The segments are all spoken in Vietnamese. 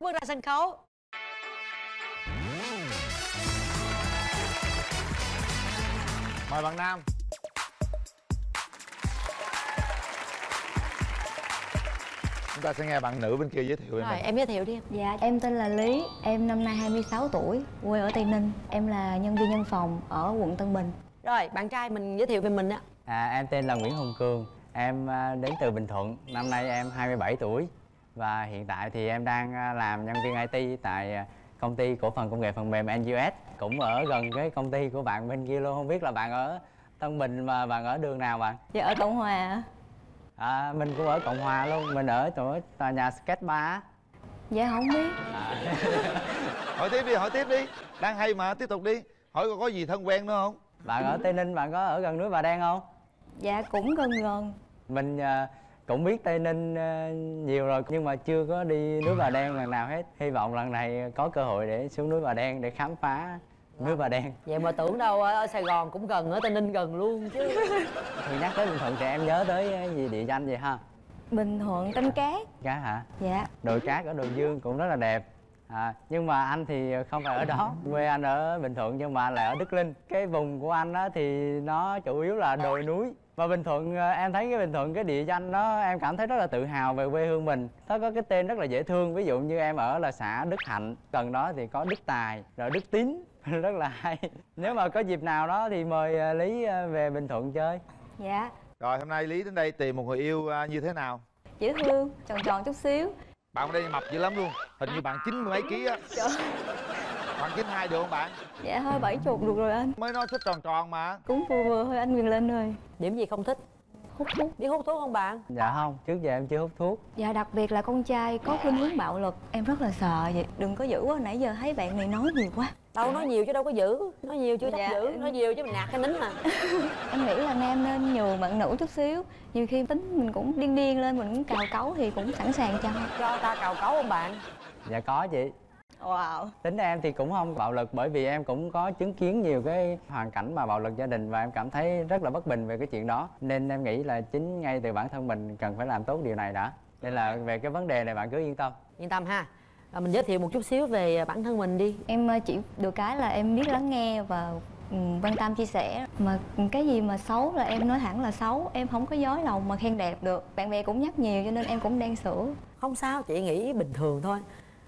bước ra sân khấu. Mời bạn nam. Chúng ta sẽ nghe bạn nữ bên kia giới thiệu. Rồi, em giới thiệu đi em. Dạ, em tên là Lý, em năm nay 26 tuổi, quê ở Tây Ninh. Em là nhân viên văn phòng ở quận Tân Bình. Rồi, bạn trai mình giới thiệu về mình á. Em tên là Nguyễn Hùng Cường, em đến từ Bình Thuận, năm nay em 27 tuổi. Và hiện tại thì em đang làm nhân viên IT tại công ty cổ phần công nghệ phần mềm NUS. Cũng ở gần cái công ty của bạn bên kia luôn, không biết là bạn ở Tân Bình mà bạn ở đường nào bạn? Dạ, ở Cộng Hòa. Mình cũng ở Cộng Hòa luôn, mình ở tòa nhà sketch 3. Dạ không biết. Hỏi tiếp đi, hỏi tiếp đi. Đang hay mà, tiếp tục đi. Hỏi có gì thân quen nữa không? Bạn ở Tây Ninh, bạn có ở gần núi Bà Đen không? Dạ cũng gần gần. Mình cũng biết Tây Ninh nhiều rồi nhưng mà chưa có đi núi Bà Đen lần nào hết. Hy vọng lần này có cơ hội để xuống núi Bà Đen để khám phá núi Bà Đen. Vậy mà tưởng đâu ở Sài Gòn cũng gần, ở Tây Ninh gần luôn chứ. Thì nhắc tới Bình Thuận thì em nhớ tới gì địa danh vậy ha? Bình Thuận Canh Cát. Cát hả? Dạ. Đồi Cát ở Đồi Dương cũng rất là đẹp. Nhưng mà anh thì không phải ở đó, quê anh ở Bình Thuận nhưng mà lại ở Đức Linh. Cái vùng của anh á thì nó chủ yếu là đồi núi. Và Bình Thuận, em thấy cái Bình Thuận cái địa danh đó em cảm thấy rất là tự hào về quê hương mình. Nó có cái tên rất là dễ thương, ví dụ như em ở là xã Đức Hạnh, gần đó thì có Đức Tài, rồi Đức Tín, rất là hay. Nếu mà có dịp nào đó thì mời Lý về Bình Thuận chơi. Dạ. Rồi hôm nay Lý đến đây tìm một người yêu như thế nào? Dễ thương, tròn tròn chút xíu. Bạn ở đây mập dữ lắm luôn, hình như bạn 90 mấy ký á. Trời. Bạn 92 được không bạn? Dạ hơi 70 được rồi anh. Mới nói thích tròn tròn mà. Cũng vừa vừa thôi anh Quyền Linh ơi. Điểm gì không thích? Hút thuốc. Biết hút thuốc không bạn? Dạ không, trước giờ em chưa hút thuốc. Dạ đặc biệt là con trai có khuynh hướng bạo lực, em rất là sợ vậy. Đừng có giữ quá, nãy giờ thấy bạn này nói nhiều quá. Đâu nói nhiều chứ đâu có giữ, nói nhiều chứ chắc giữ, nói nhiều chứ mình nạt cái nín mà. Em nghĩ là nam nên nhường bạn nữ chút xíu. Nhiều khi tính mình cũng điên điên lên, mình cũng cào cấu thì cũng sẵn sàng cho. Cho ta cào cấu không bạn? Dạ có chị. Wow. Tính em thì cũng không bạo lực bởi vì em cũng có chứng kiến nhiều cái hoàn cảnh mà bạo lực gia đình và em cảm thấy rất là bất bình về cái chuyện đó. Nên em nghĩ là chính ngay từ bản thân mình cần phải làm tốt điều này đã. Nên là về cái vấn đề này bạn cứ yên tâm. Yên tâm ha. Mình giới thiệu một chút xíu về bản thân mình đi. Em chỉ được cái là em biết lắng nghe và quan tâm chia sẻ. Mà cái gì mà xấu là em nói thẳng là xấu. Em không có dối lòng mà khen đẹp được. Bạn bè cũng nhắc nhiều cho nên em cũng đang sửa. Không sao, chị nghĩ bình thường thôi.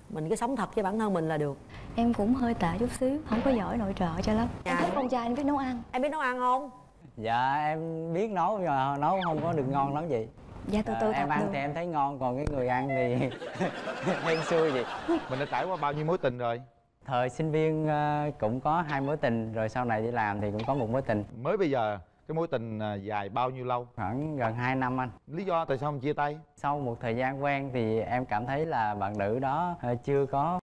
Mình cứ sống thật với bản thân mình là được. Em cũng hơi tệ chút xíu, không có giỏi nội trợ cho lắm. Em thích con trai, em biết nấu ăn. Em biết nấu ăn không? Dạ em biết nấu nhưng mà nấu không có được ngon lắm vậy. Dạ từ từ em ăn được. Thì em thấy ngon, còn cái người ăn thì hên xui vậy. Mình đã trải qua bao nhiêu mối tình rồi? Thời sinh viên cũng có 2 mối tình, rồi sau này đi làm thì cũng có 1 mối tình. Mới bây giờ cái mối tình dài bao nhiêu lâu? Khoảng gần 2 năm anh. Lý do tại sao không chia tay? Sau một thời gian quen thì em cảm thấy là bạn nữ đó chưa có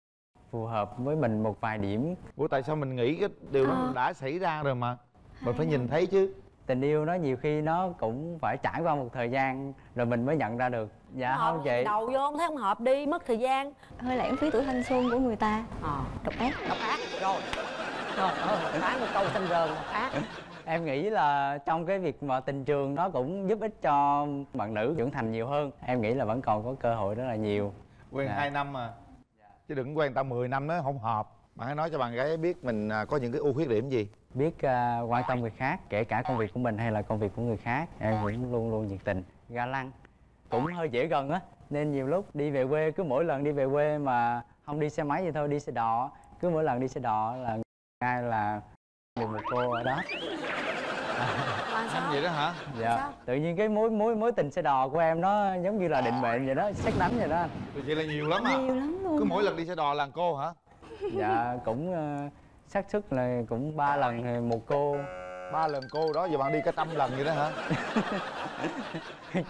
phù hợp với mình một vài điểm. Ủa tại sao mình nghĩ cái điều đó đã xảy ra rồi mà mình phải nhìn thấy chứ. Tình yêu nó nhiều khi nó cũng phải trải qua một thời gian rồi mình mới nhận ra được. Dạ không chị. Đầu vô không thấy không hợp đi, mất thời gian. Hơi lãng phí tuổi thanh xuân của người ta. Độc ác rồi. Rồi, nói một câu xanh rờn, độc ác. Em nghĩ là trong cái việc mà tình trường nó cũng giúp ích cho bạn nữ trưởng thành nhiều hơn. Em nghĩ là vẫn còn có cơ hội rất là nhiều. Quen 2 năm mà. Chứ đừng quen tao 10 năm nó không hợp. Bạn hãy nói cho bạn gái biết mình có những cái ưu khuyết điểm gì. Biết quan tâm người khác, kể cả công việc của mình hay là công việc của người khác. Em cũng luôn luôn nhiệt tình, ga lăng. Cũng hơi dễ gần á. Nên nhiều lúc đi về quê, cứ mỗi lần đi về quê mà không đi xe máy vậy thôi, đi xe đò. Cứ mỗi lần đi xe đò là ngay là được một cô ở đó. Làm gì đó hả? Dạ. Sao? Tự nhiên cái mối tình xe đò của em nó giống như là định mệnh vậy đó, sét đánh vậy đó anh. Vậy là nhiều lắm hả? Nhiều lắm luôn. Cứ mỗi lần đi xe đò là cô hả? Dạ cũng xác suất là cũng 3 lần một cô. 3 lần cô đó, giờ bạn đi cả 100 lần vậy đó hả?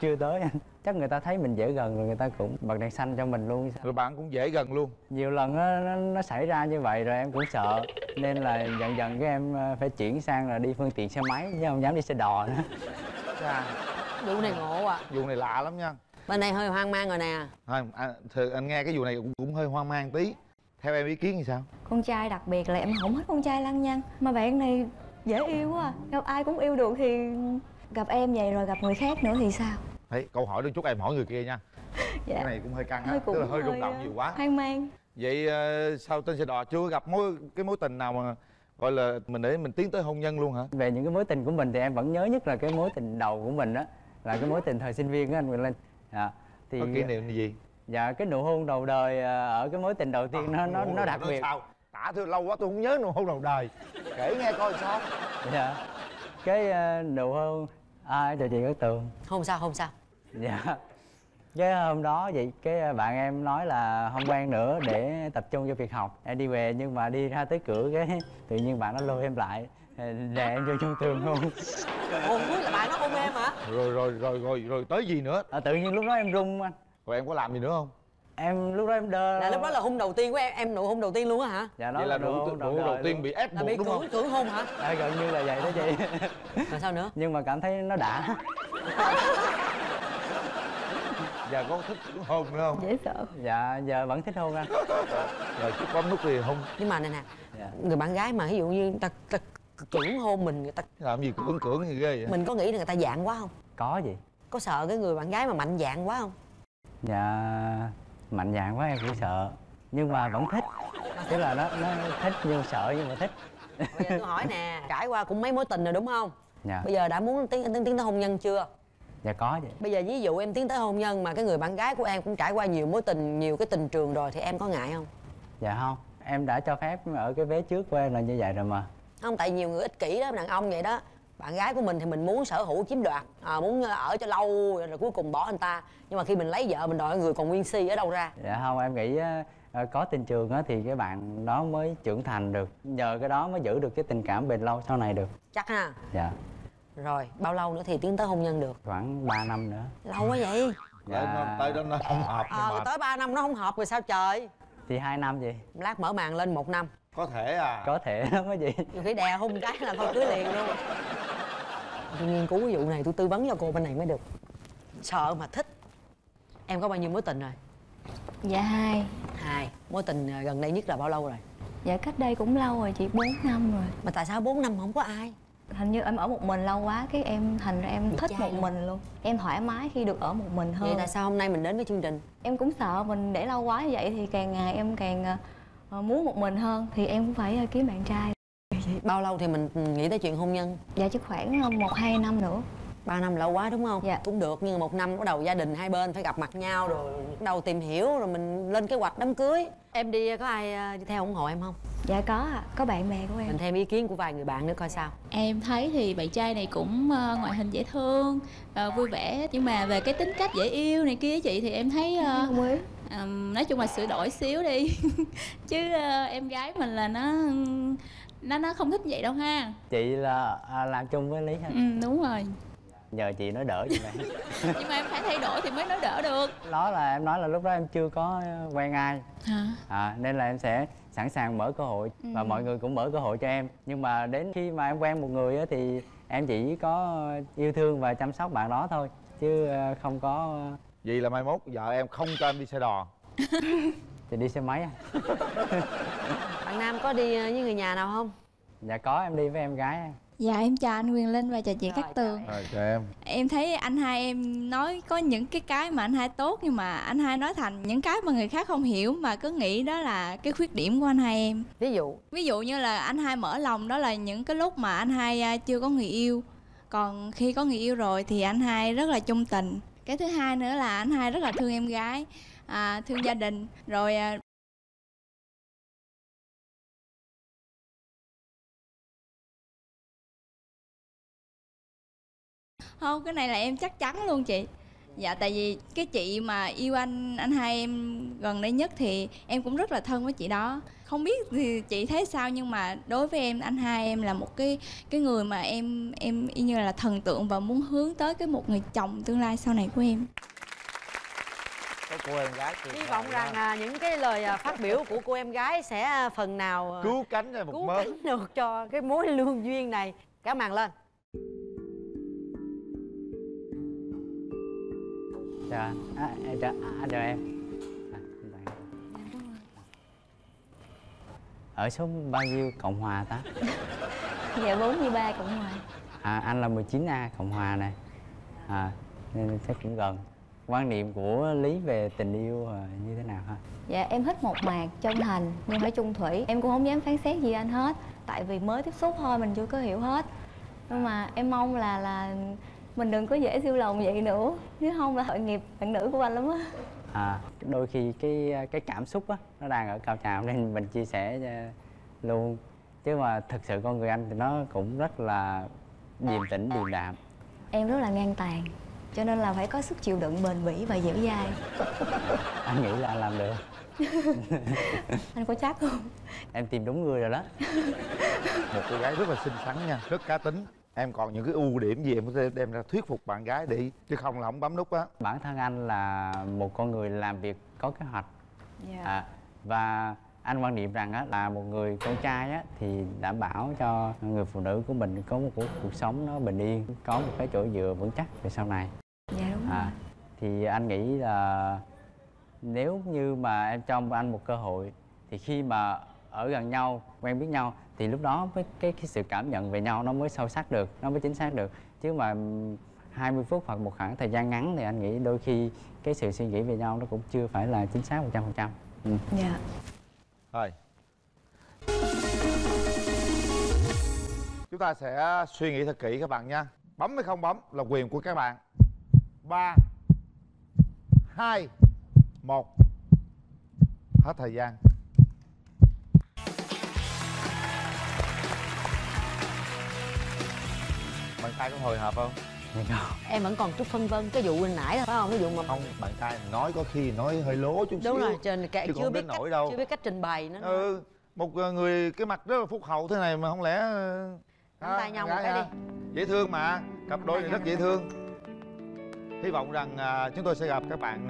Chưa tới anh. Chắc người ta thấy mình dễ gần rồi người ta cũng bật đèn xanh cho mình luôn. Rồi bạn cũng dễ gần luôn. Nhiều lần nó xảy ra như vậy rồi em cũng sợ. Nên là dần dần cái em phải chuyển sang là đi phương tiện xe máy chứ không dám đi xe đò nữa. Vụ này ngộ à. Vụ này lạ lắm nha. Bên này hơi hoang mang rồi nè. Anh nghe cái vụ này cũng hơi hoang mang tí. Theo em ý kiến thì sao? Con trai đặc biệt là em không thích con trai lăng nhăng. Mà bạn này dễ yêu quá à. Gặp ai cũng yêu được thì gặp em vậy rồi gặp người khác nữa thì sao? Đấy, câu hỏi đừng chút em hỏi người kia nha. Dạ. Cái này cũng hơi căng á, tức là hơi rung động nhiều quá, hoang mang. Vậy sao trên xe đò chưa gặp cái mối tình nào mà gọi là mình để mình tiến tới hôn nhân luôn hả? Về những cái mối tình của mình thì em vẫn nhớ nhất là cái mối tình đầu của mình á, là cái mối tình thời sinh viên á anh Quyền Linh. Dạ. Thì có kỷ niệm gì? Dạ cái nụ hôn đầu đời ở cái mối tình đầu tiên nó đặc biệt. Sao? Tả thưa lâu quá tôi không nhớ nụ hôn đầu đời. Kể nghe coi sao. Dạ. Cái nụ hôn ai trời chị Cát Tường. Không sao không sao. Dạ. Cái hôm đó vậy cái bạn em nói là không quen nữa để tập trung cho việc học. Em đi về nhưng mà đi ra tới cửa cái tự nhiên bạn nó lôi em lại, đè em vô trong tường luôn. Ồ, là bạn nó ôm em hả? Rồi tới gì nữa? À, tự nhiên lúc đó em run anh. Rồi em có làm gì nữa không? Em lúc đó em đơ. Là lúc đó là hôn đầu tiên của em nụ hôn đầu tiên luôn á hả? Dạ đó. Vậy là nụ đầu tiên bị ép buộc đúng không? Cưỡng hôn hả? À, gần như là vậy đó chị. Rồi sao nữa? Nhưng mà cảm thấy nó đã. Giờ có thích hôn nữa không? Dễ sợ. Dạ giờ vẫn thích hôn anh. Rồi chút bấm nút thì hôn. Nhưng mà nè nè, dạ. Người bạn gái mà ví dụ như ta cưỡng hôn mình, người ta làm gì cưỡng thì ghê vậy. Mình có nghĩ là người ta dạng quá không? Có gì? Có sợ cái người bạn gái mà mạnh dạng quá không? Dạ mạnh dạng quá em cũng sợ, nhưng mà vẫn thích. Tức là nó thích nhưng sợ nhưng mà thích. Bây giờ tôi hỏi nè, trải qua cũng mấy mối tình rồi đúng không? Dạ. Bây giờ đã muốn tiến tới hôn nhân chưa? Dạ có vậy. Bây giờ ví dụ em tiến tới hôn nhân mà cái người bạn gái của em cũng trải qua nhiều mối tình, nhiều cái tình trường rồi thì em có ngại không? Dạ không, em đã cho phép ở cái vé trước của em là như vậy rồi mà. Không, tại nhiều người ích kỷ đó, đàn ông vậy đó. Bạn gái của mình thì mình muốn sở hữu chiếm đoạt, muốn ở cho lâu rồi cuối cùng bỏ anh ta. Nhưng mà khi mình lấy vợ mình đòi người còn nguyên si ở đâu ra? Dạ không, em nghĩ có tình trường thì cái bạn đó mới trưởng thành được. Nhờ cái đó mới giữ được cái tình cảm bền lâu sau này được. Chắc ha. Dạ. Rồi, bao lâu nữa thì tiến tới hôn nhân được? Khoảng 3 năm nữa. Lâu quá vậy? Dạ. Tới đó nó không hợp. Tới 3 năm nó không hợp rồi sao trời? Thì 2 năm vậy. Lát mở màn lên 1 năm. Có thể à? Có thể lắm á chị. Nhiều khi đè hôn cái là thôi cưới liền luôn. Tôi nghiên cứu cái vụ này, tôi tư vấn cho cô bên này mới được. Sợ mà thích. Em có bao nhiêu mối tình rồi? Dạ 2. 2. Mối tình gần đây nhất là bao lâu rồi? Dạ cách đây cũng lâu rồi chị, 4 năm rồi. Mà tại sao 4 năm không có ai? Hình như em ở một mình lâu quá, cái em thành ra em thích một mình luôn. Em thoải mái khi được ở một mình hơn. Vậy tại sao hôm nay mình đến với chương trình? Em cũng sợ mình để lâu quá như vậy thì càng ngày em càng muốn một mình hơn. Thì em cũng phải kiếm bạn trai. Bao lâu thì mình nghĩ tới chuyện hôn nhân? Dạ chứ khoảng 1-2 năm nữa. 3 năm lâu quá đúng không? Dạ. Cũng được, nhưng mà 1 năm bắt đầu gia đình hai bên phải gặp mặt nhau rồi đầu tìm hiểu rồi mình lên kế hoạch đám cưới. Em đi có ai đi theo ủng hộ em không? Dạ có ạ, có bạn bè của em. Mình thêm ý kiến của vài người bạn nữa coi sao. Em thấy thì bạn trai này cũng ngoại hình dễ thương, vui vẻ. Nhưng mà về cái tính cách dễ yêu này kia chị thì em thấy... nói chung là sửa đổi xíu đi. Chứ em gái mình là nó không thích vậy đâu ha. Chị là làm chung với Lý hả? Ừ, đúng rồi. Nhờ chị nói đỡ vậy mà. Nhưng mà em phải thay đổi thì mới nói đỡ được. Đó là em nói là lúc đó em chưa có quen ai. Hả? Nên là em sẽ sẵn sàng mở cơ hội. Và mọi người cũng mở cơ hội cho em. Nhưng mà đến khi mà em quen một người thì em chỉ có yêu thương và chăm sóc bạn đó thôi. Chứ không có... Vậy là mai mốt vợ em không cho em đi xe đò. Thì đi xe máy à? Bạn Nam có đi với người nhà nào không? Dạ có, em đi với em gái em. Dạ em chào anh Quyền Linh và chào chị Cát Tường. Chào em. Em thấy anh hai em nói có những cái mà anh hai tốt, nhưng mà anh hai nói thành những cái mà người khác không hiểu mà cứ nghĩ đó là cái khuyết điểm của anh hai em. Ví dụ như là anh hai mở lòng, đó là những cái lúc mà anh hai chưa có người yêu. Còn khi có người yêu rồi thì anh hai rất là chung tình. Cái thứ hai nữa là anh hai rất là thương em gái, thương gia đình. Rồi không, cái này là em chắc chắn luôn chị. Dạ tại vì cái chị mà yêu anh hai em gần đây nhất thì em cũng rất là thân với chị đó. Không biết thì chị thấy sao, nhưng mà đối với em, anh hai em là một cái người mà em y như là thần tượng và muốn hướng tới cái một người chồng tương lai sau này của em. Cô em gái hy vọng rằng những cái lời phát biểu của cô em gái sẽ phần nào cứu cánh được cho cái mối lương duyên này. Cả màn lên. Chào anh, chào em. Ở số bao nhiêu Cộng Hòa ta? Dạ 43 Cộng Hòa. Anh là 19A Cộng Hòa này. Nên chắc cũng gần. Quan niệm của Lý về tình yêu như thế nào hả? Dạ em thích mộc mạc, chân thành nhưng phải chung thủy. Em cũng không dám phán xét gì anh hết, tại vì mới tiếp xúc thôi mình chưa có hiểu hết. Nhưng mà em mong là mình đừng có dễ siêu lòng vậy nữa, nếu không là tội nghiệp bạn nữ của anh lắm á. Đôi khi cái cảm xúc á nó đang ở cao trào nên mình chia sẻ luôn, chứ mà thực sự con người anh thì nó cũng rất là điềm tĩnh, điềm đạm. Em rất là ngang tàn, cho nên là phải có sức chịu đựng bền bỉ và dẻo dai. Anh nghĩ là anh làm được. Anh có chắc không? Em tìm đúng người rồi đó. Một cô gái rất là xinh xắn nha, rất cá tính. Em còn những cái ưu điểm gì em có thể đem ra thuyết phục bạn gái đi, chứ không là không bấm nút á. Bản thân anh là một con người làm việc có kế hoạch. Và anh quan niệm rằng á, là một người con trai á, thì đảm bảo cho người phụ nữ của mình có một cuộc sống nó bình yên, có một cái chỗ dựa vững chắc về sau này. Dạ đúng rồi. Thì anh nghĩ là nếu như mà em cho anh một cơ hội, thì khi mà ở gần nhau, quen biết nhau, thì lúc đó mới cái sự cảm nhận về nhau nó mới sâu sắc được, nó mới chính xác được. Chứ mà 20 phút hoặc một khoảng thời gian ngắn thì anh nghĩ đôi khi cái sự suy nghĩ về nhau nó cũng chưa phải là chính xác 100%. Dạ. Rồi. Chúng ta sẽ suy nghĩ thật kỹ các bạn nha. Bấm hay không bấm là quyền của các bạn. 3, 2, 1. Hết thời gian. Bàn tay có hồi hộp không? Em vẫn còn chút phân vân cái vụ hồi nãy phải không? Cái vụ mà không, bạn trai nói có khi nói hơi lố chút xíu. Đúng rồi, trên kệ chưa biết cách, đâu. Chưa biết cách trình bày nữa. Một người cái mặt rất là phúc hậu thế này mà không lẽ nắm tay nhau một cái đi. Dễ thương mà, cặp đôi này rất dễ thương. Hy vọng rằng chúng tôi sẽ gặp các bạn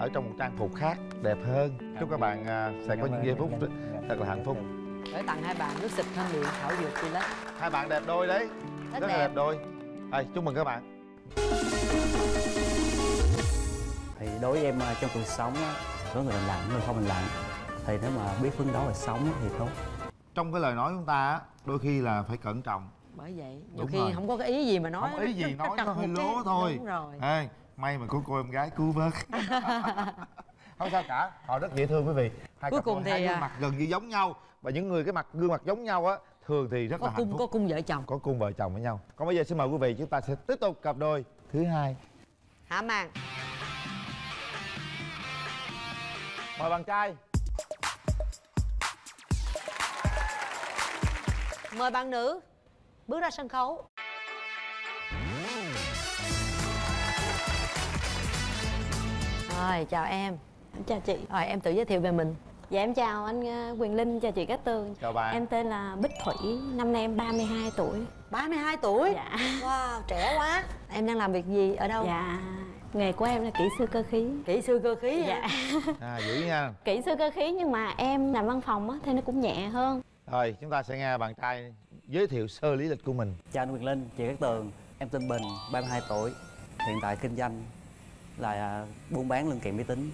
ở trong một trang phục khác đẹp hơn. Chúc các bạn sẽ có những giây phút thật là hạnh phúc. Để tặng hai bạn nước xịt thanh luyện thảo dược đi lát. Hai bạn đẹp đôi đấy, rất là đẹp đôi. Chúc mừng các bạn. Thì đối với em trong cuộc sống có người mình lặng, người không mình lặng, thì nếu mà biết phấn đấu là sống thì tốt. Trong cái lời nói chúng ta đôi khi là phải cẩn trọng. Bởi vậy nhiều khi không có cái ý gì mà nói, không có ý gì nói nó hơi lố thôi. Đúng rồi. Ê, may mà có cô em gái cứu vớt. Không sao cả, họ rất dễ thương quý vị. Hai cuối cùng thì hai gương mặt gần như giống nhau, và những người cái mặt gương mặt giống nhau á thường thì rất là hạnh phúc. Có cung vợ chồng, có cung vợ chồng với nhau. Còn bây giờ xin mời quý vị, chúng ta sẽ tiếp tục cặp đôi thứ hai. Hả màn. Mời bạn trai. Mời bạn nữ bước ra sân khấu. Rồi, chào em. Chào chị. Rồi, em tự giới thiệu về mình. Dạ em chào anh Quyền Linh, chào chị Cát Tường. Chào bạn. Em tên là Bích Thủy, năm nay em 32 tuổi. 32 tuổi? Dạ. Wow, trẻ quá. Em đang làm việc gì, ở đâu? Dạ, nghề của em là kỹ sư cơ khí. Kỹ sư cơ khí? Dạ. Dữ nha. Kỹ sư cơ khí nhưng mà em làm văn phòng á, thì nó cũng nhẹ hơn. Rồi, chúng ta sẽ nghe bạn trai giới thiệu sơ lý lịch của mình. Chào anh Quyền Linh, chị Cát Tường. Em tên Bình, 32 tuổi. Hiện tại kinh doanh là buôn bán linh kiện máy tính.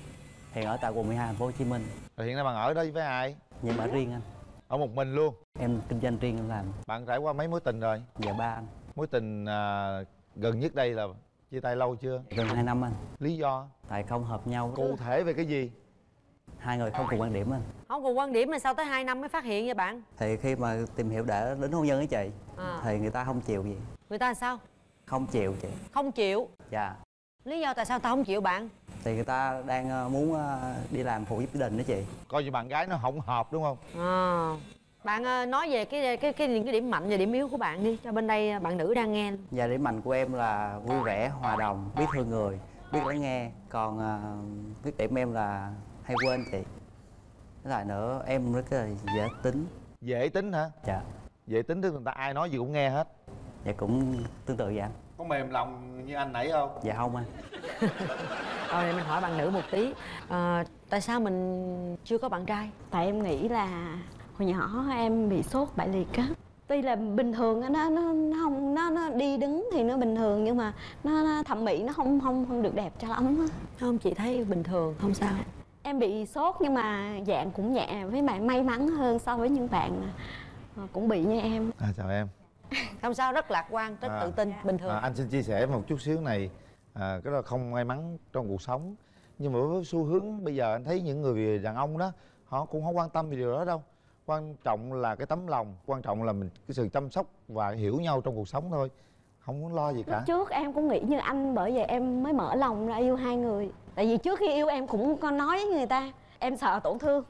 Hiện ở tại quận 12 thành phố Hồ Chí Minh. Rồi hiện nay bạn ở đây với ai? Nhà bạn riêng anh. Ở một mình luôn? Em kinh doanh riêng em làm. Bạn trải qua mấy mối tình rồi? Dạ 3 anh. Mối tình gần nhất đây là chia tay lâu chưa? Gần 2 năm anh. Lý do? Tại không hợp nhau. Cụ thể về cái gì? Hai người không cùng quan điểm anh. Không cùng quan điểm mà sao tới 2 năm mới phát hiện vậy bạn? Thì khi mà tìm hiểu để đến hôn nhân với chị thì người ta không chịu gì. Người ta sao? Không chịu chị. Không chịu? Dạ. Lý do tại sao ta không chịu bạn? Thì người ta đang muốn đi làm phụ giúp gia đình đó chị. Coi như bạn gái nó không hợp đúng không? Bạn nói về cái điểm mạnh và điểm yếu của bạn đi cho bên đây bạn nữ đang nghe. Dạ điểm mạnh của em là vui vẻ, hòa đồng, biết thương người, biết lắng nghe. Còn khuyết điểm em là hay quên chị. Với lại nữa em rất là dễ tính. Dễ tính hả? Dạ. Dễ tính tức người ta ai nói gì cũng nghe hết. Dạ cũng tương tự vậy anh. Có mềm lòng như anh nãy không? Dạ không anh. Rồi mình hỏi bạn nữ một tí, tại sao mình chưa có bạn trai? Tại em nghĩ là hồi nhỏ em bị sốt bại liệt á. Tuy là bình thường nó không nó đi đứng thì nó bình thường nhưng mà nó thẩm mỹ nó không được đẹp cho lắm á. Không chị thấy bình thường không sao. Em bị sốt nhưng mà dạng cũng nhẹ, với bạn may mắn hơn so với những bạn cũng bị như em. Chào em. Không sao, rất lạc quan, rất tự tin, bình thường. Anh xin chia sẻ một chút xíu này. cái đó không may mắn trong cuộc sống. Nhưng mà với xu hướng bây giờ anh thấy những người đàn ông đó họ cũng không quan tâm về điều đó đâu. Quan trọng là cái tấm lòng, quan trọng là mình cái sự chăm sóc và hiểu nhau trong cuộc sống thôi, không muốn lo gì cả. Lúc trước em cũng nghĩ như anh, bởi vậy em mới mở lòng ra yêu hai người. Tại vì trước khi yêu em cũng có nói với người ta, em sợ tổn thương,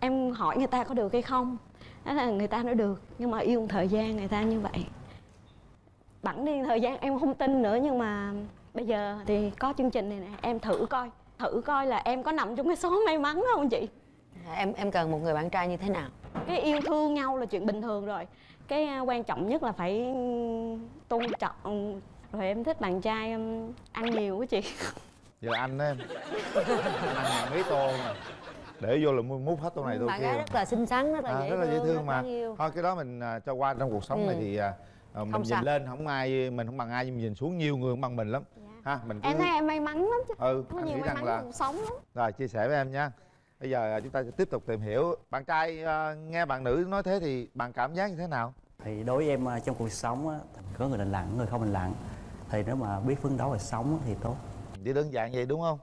em hỏi người ta có được hay không, đó là người ta nói được, nhưng mà yêu một thời gian người ta như vậy. Bản đi thời gian em không tin nữa, nhưng mà bây giờ thì có chương trình này nè, em thử coi là em có nằm trong cái số may mắn không chị? Em cần một người bạn trai như thế nào? Cái yêu thương nhau là chuyện bình thường rồi, cái quan trọng nhất là phải tôn trọng. Rồi em thích bạn trai ăn nhiều quá chị. Giờ anh đó em ăn mấy tô mà để vô là mút hết tô này tô kia. Bạn gái rất là xinh xắn, rất là dễ thương mà. Thôi cái đó mình cho qua. Trong cuộc sống này thì mình không nhìn sao. Lên không ai mình không bằng ai, nhưng mình nhìn xuống nhiều người không bằng mình lắm. Ha, mình cứ... Em thấy em may mắn lắm chứ. Có nhiều may mắn trong cuộc sống lắm. Rồi chia sẻ với em nha. Bây giờ chúng ta sẽ tiếp tục tìm hiểu bạn trai. Nghe bạn nữ nói thế thì bạn cảm giác như thế nào? Thì đối với em trong cuộc sống á, có người lành lặn, người không lành lặn, thì nếu mà biết phấn đấu và sống thì tốt. Chỉ đơn giản vậy đúng không?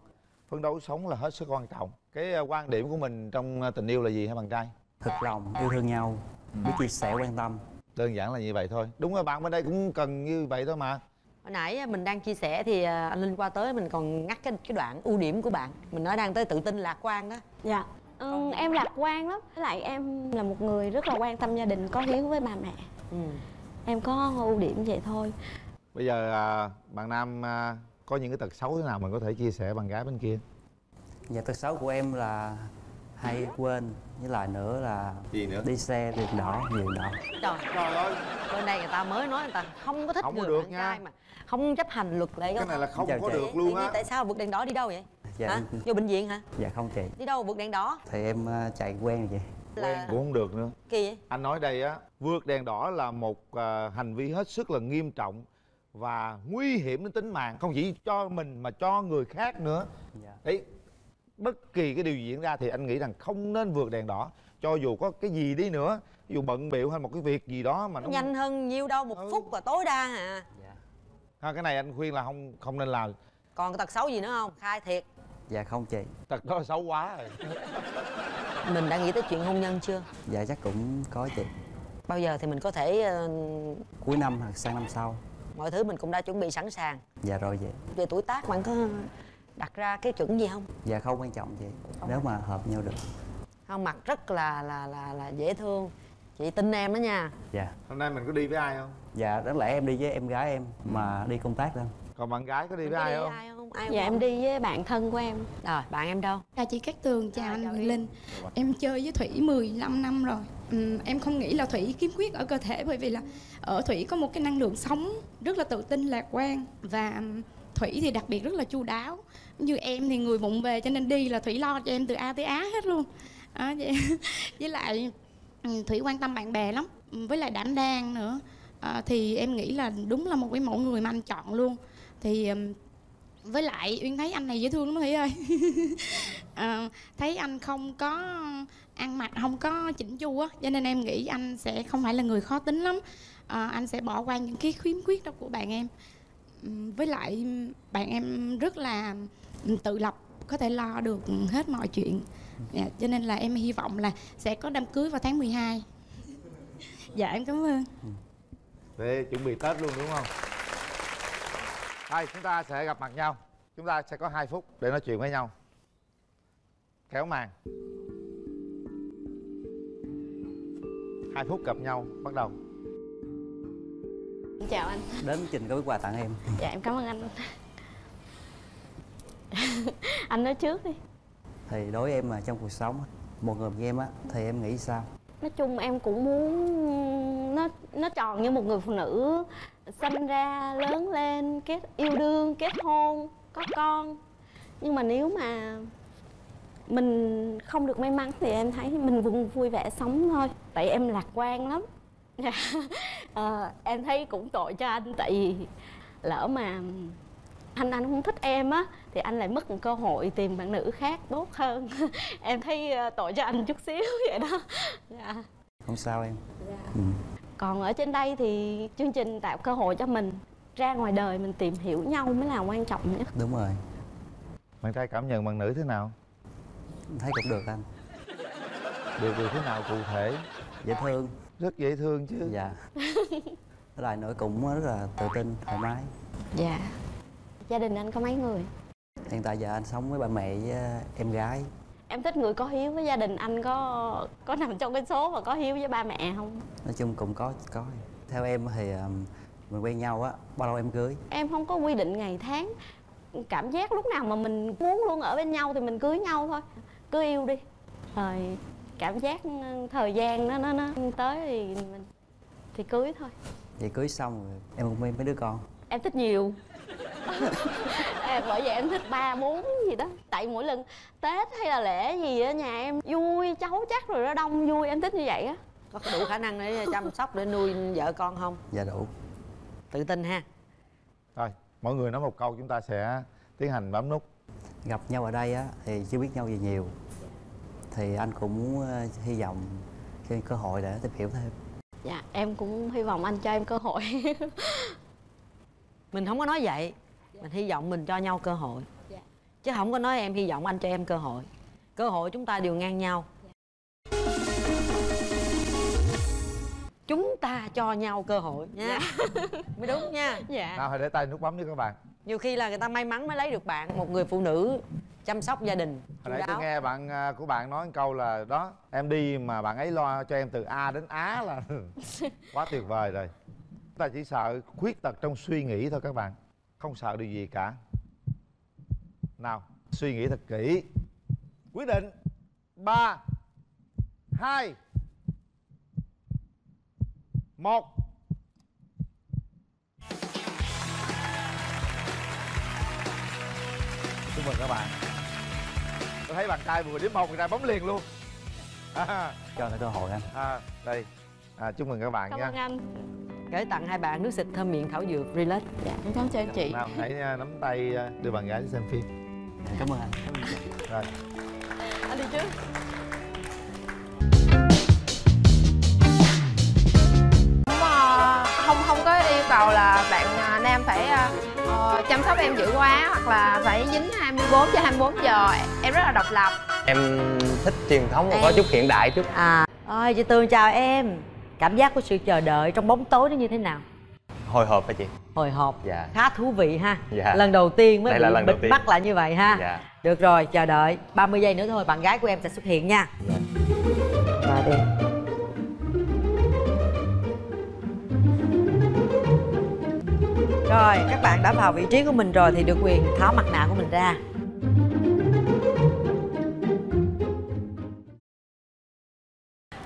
Phấn đấu sống là hết sức quan trọng. Cái quan điểm của mình trong tình yêu là gì hả bạn trai? Thật lòng, yêu thương nhau, biết chia sẻ, quan tâm. Đơn giản là như vậy thôi. Đúng rồi, bạn bên đây cũng cần như vậy thôi mà. Hồi nãy mình đang chia sẻ thì anh Linh qua tới mình còn ngắt cái đoạn ưu điểm của bạn. Mình nói đang tới tự tin, lạc quan đó. Dạ. Em lạc quan lắm. Với lại em là một người rất là quan tâm gia đình, có hiếu với ba mẹ. Em có ưu điểm vậy thôi. Bây giờ bạn Nam có những cái tật xấu thế nào mình có thể chia sẻ bạn gái bên kia? Dạ, tật xấu của em là hay quên, với lại nữa là gì nữa? Đi xe vượt đỏ, nhiều đỏ. Trời ơi, bên đây người ta mới nói người ta không có thích không người được bạn nha. Trai mà không chấp hành luật lệ. Cái này là không có được luôn á. Tại sao vượt đèn đỏ đi đâu vậy? Dạ, hả? Vô bệnh viện hả? Dạ không chị. Đi đâu vượt đèn đỏ? Thì em chạy quen vậy. Quen cũng không được nữa. Kỳ vậy? Anh nói đây á, vượt đèn đỏ là một hành vi hết sức là nghiêm trọng và nguy hiểm đến tính mạng, không chỉ cho mình mà cho người khác nữa. Dạ. Đấy. Bất kỳ cái điều gì diễn ra thì anh nghĩ rằng không nên vượt đèn đỏ. Cho dù có cái gì đi nữa, ví dụ bận bịu hay một cái việc gì đó mà nó nhanh hơn nhiêu đâu, một phút là tối đa à. Dạ. Ha, cái này anh khuyên là không nên làm. Còn cái tật xấu gì nữa không? Khai thiệt. Dạ không chị. Tật đó xấu quá rồi. Mình đã nghĩ tới chuyện hôn nhân chưa? Dạ chắc cũng có chị. Bao giờ thì mình có thể cuối năm hoặc sang năm sau? Mọi thứ mình cũng đã chuẩn bị sẵn sàng. Dạ rồi vậy. Về tuổi tác bạn có đặt ra cái chuẩn gì không? Dạ không quan trọng chị, nếu mà hợp nhau được. Không, mặt rất là dễ thương. Chị tin em đó nha. Dạ. Hôm nay mình có đi với ai không? Dạ, đáng lẽ em đi với em gái em mà đi công tác đâu. Còn bạn gái có đi với ai không? Dạ em đi với bạn thân của em. Rồi, bạn em đâu? Chào chị Cát Tường, chào anh Quyền Linh. Em chơi với Thủy 15 năm rồi. Em không nghĩ là Thủy khiếm khuyết ở cơ thể, bởi vì là ở Thủy có một cái năng lượng sống rất là tự tin, lạc quan. Và Thủy thì đặc biệt rất là chu đáo. Như em thì người vụng về, cho nên đi là Thủy lo cho em từ A tới Á hết luôn. À, vậy. Với lại Thủy quan tâm bạn bè lắm, với lại đảm đang nữa. Thì em nghĩ là đúng là một cái mẫu người mà anh chọn luôn. Thì với lại Uyên thấy anh này dễ thương lắm Thủy ơi. Thấy anh không có ăn mặc, không có chỉnh chu á, cho nên em nghĩ anh sẽ không phải là người khó tính lắm. Anh sẽ bỏ qua những cái khiếm khuyết đó của bạn em. Với lại bạn em rất là tự lập, có thể lo được hết mọi chuyện. Dạ, cho nên là em hy vọng là sẽ có đám cưới vào tháng 12. Dạ em cảm ơn. Để chuẩn bị Tết luôn đúng không? Hai chúng ta sẽ gặp mặt nhau. Chúng ta sẽ có 2 phút để nói chuyện với nhau. Kéo màn. 2 phút gặp nhau, bắt đầu. Chào anh. Đến trình có quà tặng em. Dạ em cảm ơn anh. Anh nói trước đi. Thì đối với em mà trong cuộc sống, một người như em á, thì em nghĩ sao? Nói chung em cũng muốn nó tròn như một người phụ nữ, sinh ra, lớn lên, yêu đương, kết hôn, có con. Nhưng mà nếu mà mình không được may mắn thì em thấy mình vẫn vui vẻ sống thôi. Tại em lạc quan lắm. Em thấy cũng tội cho anh, tại vì lỡ mà anh không thích em á thì anh lại mất một cơ hội tìm bạn nữ khác tốt hơn. Em thấy tội cho anh chút xíu vậy đó. Dạ. Không sao em. Dạ. Còn ở trên đây thì chương trình tạo cơ hội cho mình ra ngoài đời mình tìm hiểu nhau mới là quan trọng nhất. Đúng rồi. Bạn trai cảm nhận bạn nữ thế nào? Thấy cũng được anh. Điều gì thế nào cụ thể? Dễ thương. Rất dễ thương chứ. Dạ. Lại nữa cũng rất là tự tin, thoải mái. Dạ. Gia đình anh có mấy người? Hiện tại giờ anh sống với ba mẹ với em gái. Em thích người có hiếu với gia đình anh có nằm trong cái số mà có hiếu với ba mẹ không? Nói chung cũng có. Theo em thì mình quen nhau á, bao lâu em cưới? Em không có quy định ngày tháng. Cảm giác lúc nào mà mình muốn luôn ở bên nhau thì mình cưới nhau thôi. Cứ yêu đi. Rồi cảm giác thời gian nó tới thì mình cưới thôi. Vậy cưới xong rồi em cũng quen mấy đứa con. Em thích nhiều. Bởi vậy em thích 3, 4 gì đó. Tại mỗi lần Tết hay là lễ gì á, nhà em vui, cháu chắc rồi đó, đông vui, em thích như vậy á. Có đủ khả năng để chăm sóc, để nuôi vợ con không? Dạ đủ. Tự tin ha. Rồi, mọi người nói một câu chúng ta sẽ tiến hành bấm nút. Gặp nhau ở đây á thì chưa biết nhau gì nhiều. Thì anh cũng hy vọng cho cơ hội để tìm hiểu thêm. Dạ, em cũng hy vọng anh cho em cơ hội. Mình không có nói vậy. Mình hy vọng mình cho nhau cơ hội. Chứ không có nói em hy vọng anh cho em cơ hội. Cơ hội chúng ta đều ngang nhau. Chúng ta cho nhau cơ hội nha. Mới đúng nha. Dạ. Nào hãy để tay nút bấm với các bạn. Nhiều khi là người ta may mắn mới lấy được bạn. Một người phụ nữ chăm sóc gia đình. Hồi nãy tôi nghe bạn của bạn nói một câu là đó, em đi mà bạn ấy lo cho em từ A đến Á là quá tuyệt vời rồi. Chúng ta chỉ sợ khuyết tật trong suy nghĩ thôi các bạn. Không sợ điều gì cả. Nào, suy nghĩ thật kỹ. Quyết định 3, 2, 1. Chúc mừng các bạn. Tôi thấy bạn trai vừa điểm một người ta bấm liền luôn. Cho nó cơ hội anh. Đây, chúc mừng các bạn. Cảm nha. Cảm ơn anh. Gửi tặng hai bạn nước xịt thơm miệng thảo dược Relax. Dạ, con chơi chị. Nào, hãy nắm tay đưa bạn gái đi xem phim. Cảm ơn anh. Rồi. Anh đi trước. Không có yêu cầu là bạn nam phải chăm sóc em dữ quá hoặc là phải dính 24/24 giờ. Em rất là độc lập. Em thích truyền thống và có chút hiện đại chút. Ôi chị Tường chào em. Cảm giác của sự chờ đợi trong bóng tối nó như thế nào? Hồi hộp hả chị? Hồi hộp. Dạ. Khá thú vị ha. Dạ. Lần đầu tiên mới bị bịt mắt lại như vậy ha. Dạ. Được rồi, chờ đợi 30 giây nữa thôi bạn gái của em sẽ xuất hiện nha. Dạ. Và đi. Rồi, các bạn đã vào vị trí của mình rồi thì được quyền tháo mặt nạ của mình ra.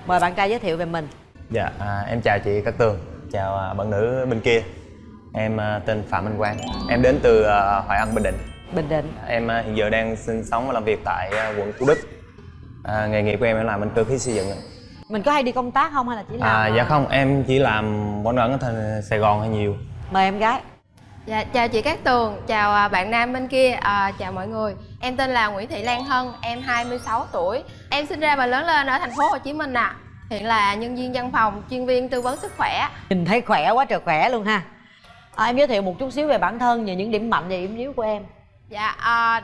Mời bạn trai giới thiệu về mình. Dạ, em chào chị Cát Tường. Chào bạn nữ bên kia. Em tên Phạm Anh Quang. Em đến từ Hội An, Bình Định. Bình Định. Em hiện giờ đang sinh sống và làm việc tại quận Thủ Đức. Nghề nghiệp của em là bên cơ khí xây dựng. Mình có hay đi công tác không hay là chỉ làm? Dạ không, em chỉ làm quán ẩn ở Sài Gòn hay nhiều. Mời em gái. Dạ, chào chị Cát Tường, chào bạn nam bên kia, chào mọi người. Em tên là Nguyễn Thị Lan Hân, em 26 tuổi. Em sinh ra và lớn lên ở thành phố Hồ Chí Minh ạ. Hiện là nhân viên văn phòng, chuyên viên tư vấn sức khỏe. Nhìn thấy khỏe quá trời khỏe luôn ha. Em giới thiệu một chút xíu về bản thân, về những điểm mạnh và điểm yếu của em. Dạ,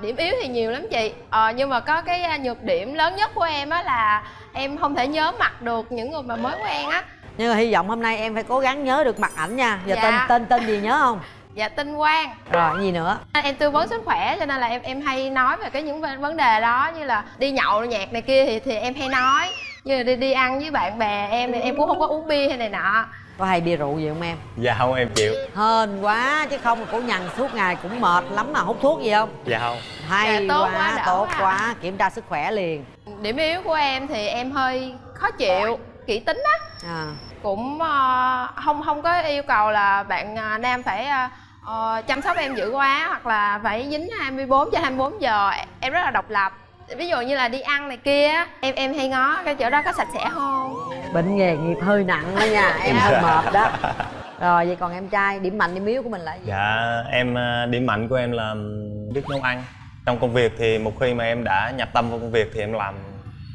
điểm yếu thì nhiều lắm chị. Nhưng mà có cái nhược điểm lớn nhất của em á là em không thể nhớ mặt được những người mà mới quen á. Nhưng mà hy vọng hôm nay em phải cố gắng nhớ được mặt ảnh nha. Giờ dạ. tên gì nhớ không? Dạ, tên Quang. Rồi, gì nữa? Em tư vấn sức khỏe cho nên là em hay nói về những vấn đề đó. Như là đi nhậu, nhạc này kia thì em hay nói. Như là đi ăn với bạn bè em thì em cũng không có uống bia hay này nọ. Có hay bia rượu gì không em? Dạ không, em chịu. Hên quá chứ không cũng nhằn suốt ngày cũng mệt lắm mà. Hút thuốc gì không? Dạ không. Hay dạ, tốt quá. Kiểm tra sức khỏe liền. Điểm yếu của em thì em hơi khó chịu, kỹ tính á. Cũng không có yêu cầu là bạn nam phải chăm sóc em dữ quá hoặc là phải dính 24/24 giờ. Em rất là độc lập. Ví dụ như là đi ăn này kia, em hay ngó cái chỗ đó có sạch sẽ không. Bệnh nghề nghiệp hơi nặng đó nha, em hơi mệt đó. Rồi vậy còn em trai, điểm mạnh điểm yếu của mình là gì? Dạ em, điểm mạnh của em là biết nấu ăn. Trong công việc thì một khi mà em đã nhập tâm vào công việc thì em làm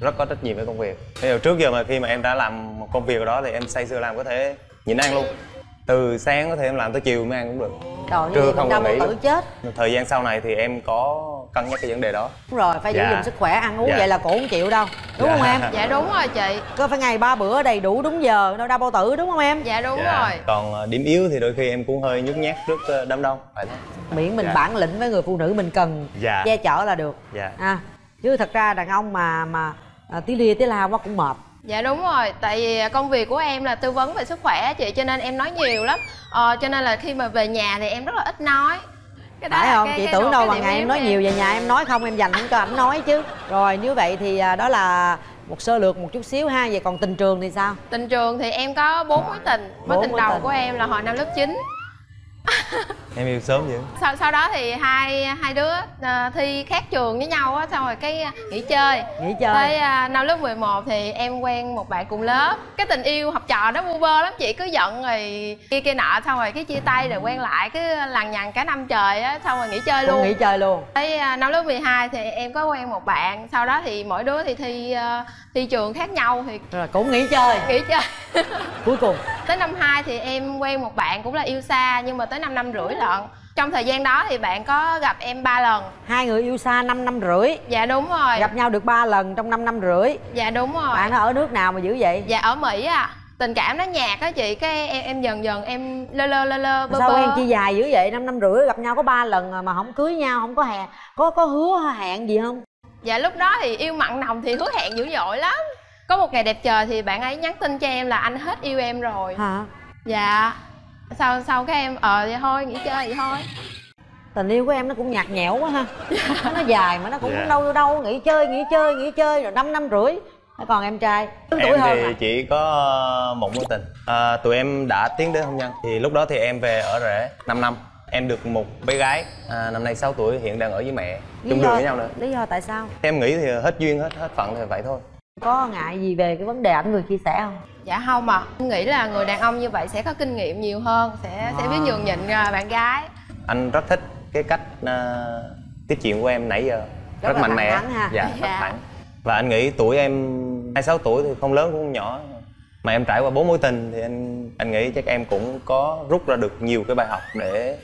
rất có trách nhiệm với công việc. Thế trước giờ mà khi mà em đã làm một công việc đó thì em say sưa làm có thể nhịn ăn luôn. Từ sáng có thể em làm tới chiều mới ăn cũng được. Trời, trưa không có nghỉ tử chết. Thời gian sau này thì em có cân nhắc cái vấn đề đó. Đúng rồi, phải giữ gìn sức khỏe, ăn uống vậy là cổ không chịu đâu. Đúng không em? Dạ đúng rồi chị. Cơ phải ngày 3 bữa đầy đủ đúng giờ, đâu đau bao tử đúng không em? Dạ đúng rồi. Còn điểm yếu thì đôi khi em cũng hơi nhút nhát trước đám đông. Miễn mình bản lĩnh với người phụ nữ mình cần che chở là được. Dạ. Chứ thật ra đàn ông mà tí lia tí la quá cũng mệt. Dạ đúng rồi, tại vì công việc của em là tư vấn về sức khỏe chị, cho nên em nói nhiều lắm. Cho nên là khi mà về nhà thì em rất là ít nói. Cái đó phải không? Chị tưởng đâu mà ngày em nói nhiều, về nhà em nói không, em dành không cho ảnh nói chứ. Rồi như vậy thì đó là một sơ lược một chút xíu ha. Vậy còn tình trường thì sao? Tình trường thì em có 4 mối tình. Mối tình đầu của em là hồi năm lớp 9. Em yêu sớm vậy. Sau đó thì hai đứa thi khác trường với nhau á, xong rồi cái nghỉ chơi. Tới năm lớp 11 thì em quen một bạn cùng lớp. Cái tình yêu học trò nó vu vơ lắm chị, cứ giận rồi kia nọ, xong rồi cái chia tay rồi quen lại, cứ lằng nhằng cả năm trời á, xong rồi nghỉ chơi luôn. Tới năm lớp 12 thì em có quen một bạn, sau đó thì mỗi đứa thì thi trường khác nhau thì rồi cũng nghỉ chơi. Cuối cùng tới năm 2 thì em quen một bạn cũng là yêu xa, nhưng mà tới 5 năm rưỡi lận. Trong thời gian đó thì bạn có gặp em 3 lần. Hai người yêu xa 5 năm rưỡi. Dạ đúng rồi. Gặp nhau được 3 lần trong 5 năm rưỡi. Dạ đúng rồi. Bạn ở nước nào mà dữ vậy? Dạ ở Mỹ à. Tình cảm nó nhạt á chị, cái em dần dần em lơ lơ. Sao quen chi dài dữ vậy? 5 năm rưỡi gặp nhau có 3 lần mà không cưới nhau, không có hẹn, có hứa hẹn gì không? Dạ lúc đó thì yêu mặn nồng thì hứa hẹn dữ dội lắm. Có một ngày đẹp trời thì bạn ấy nhắn tin cho em là anh hết yêu em rồi. Hả? Dạ. Sau cái em vậy thôi, nghỉ chơi vậy thôi. Tình yêu của em nó cũng nhạt nhẽo quá ha. Nó dài mà nó cũng đâu nghỉ chơi rồi 5 năm rưỡi. Còn em trai em thì chỉ có một mối tình. Tụi em đã tiến đến hôn nhân. Thì lúc đó thì em về ở rể 5 năm. Em được một bé gái năm nay 6 tuổi, hiện đang ở với mẹ. Chung đường với nhau nữa. Lý do tại sao? Em nghĩ thì hết duyên, hết phận thì vậy thôi. Có ngại gì về cái vấn đề ảnh vừa chia sẻ không? Dạ không mà em nghĩ là người đàn ông như vậy sẽ có kinh nghiệm nhiều hơn, sẽ biết nhường nhịn bạn gái. Anh rất thích cái cách tiếp chuyện của em nãy giờ, rất mạnh mẽ. Dạ, thẳng thắn. Và anh nghĩ tuổi em 26 tuổi thì không lớn cũng không nhỏ, mà em trải qua 4 mối tình thì anh nghĩ chắc em cũng có rút ra được nhiều cái bài học để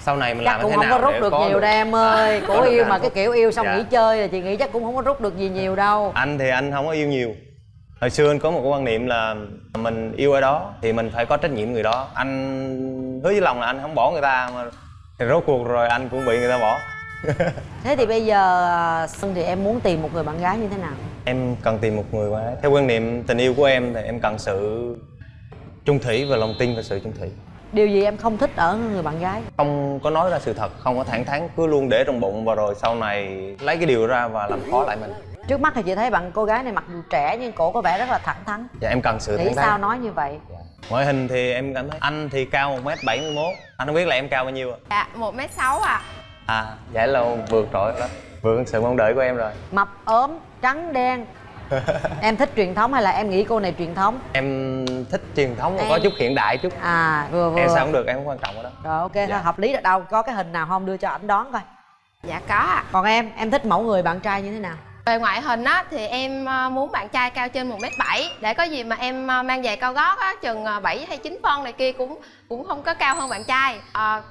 sau này mình chắc làm thế nào. Chắc cũng không có rút được nhiều đâu em ơi. Cổ yêu mà cái kiểu yêu xong nghỉ chơi là chị nghĩ chắc cũng không có rút được gì nhiều đâu. Anh thì anh không có yêu nhiều. Hồi xưa anh có một cái quan niệm là mình yêu ai đó thì mình phải có trách nhiệm người đó. Anh hứa với lòng là anh không bỏ người ta, mà thì rốt cuộc rồi anh cũng bị người ta bỏ. Thế thì bây giờ thì em muốn tìm một người bạn gái như thế nào? Em cần tìm một người bạn gái. Theo quan niệm tình yêu của em thì em cần sự chung thủy và lòng tin và sự chung thủy. Điều gì em không thích ở người bạn gái? Không có nói ra sự thật, không có thẳng thắn, cứ luôn để trong bụng và rồi sau này lấy cái điều ra và làm khó lại mình. Trước mắt thì chị thấy bạn cô gái này mặc dù trẻ nhưng cổ có vẻ rất là thẳng thắn. Dạ em cần sự thẳng thắn. Nghĩ sao nói như vậy? Ngoại hình thì em cảm thấy anh thì cao 1m71. Anh không biết là em cao bao nhiêu ạ? Dạ 1m6 ạ. À vậy là vượt trội lắm, vượt sự mong đợi của em rồi. Mập ốm, trắng đen. Em thích truyền thống hay là em nghĩ cô này truyền thống? Em thích truyền thống mà có chút hiện đại chút. Vừa vừa. Em sao cũng được, em không quan trọng ở đó. Rồi ok, hợp lý là đâu, có cái hình nào không đưa cho ảnh đón coi. Dạ có ạ. Còn em thích mẫu người bạn trai như thế nào? Về ngoại hình á thì em muốn bạn trai cao trên 1m7 để có gì mà em mang giày cao gót á chừng 7 hay 9 phân này kia cũng không có cao hơn bạn trai.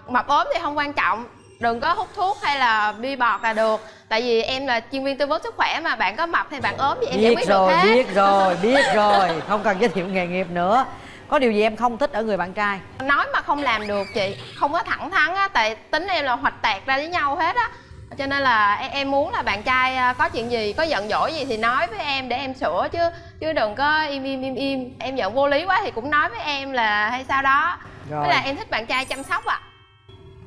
Mập ốm thì không quan trọng, đừng có hút thuốc hay là bia bọt là được. Tại vì em là chuyên viên tư vấn sức khỏe mà, bạn có mập hay bạn ốm thì em giải quyết được hết. Biết rồi, không cần giới thiệu nghề nghiệp nữa. Có điều gì em không thích ở người bạn trai? Nói mà không làm được chị, không có thẳng thắn á, tại tính em là hoạch tạc ra với nhau hết á. Cho nên là em muốn là bạn trai có chuyện gì, có giận dỗi gì thì nói với em để em sửa, chứ đừng có im. Em giận vô lý quá thì cũng nói với em là hay sao đó. Rồi. Tức là em thích bạn trai chăm sóc ạ.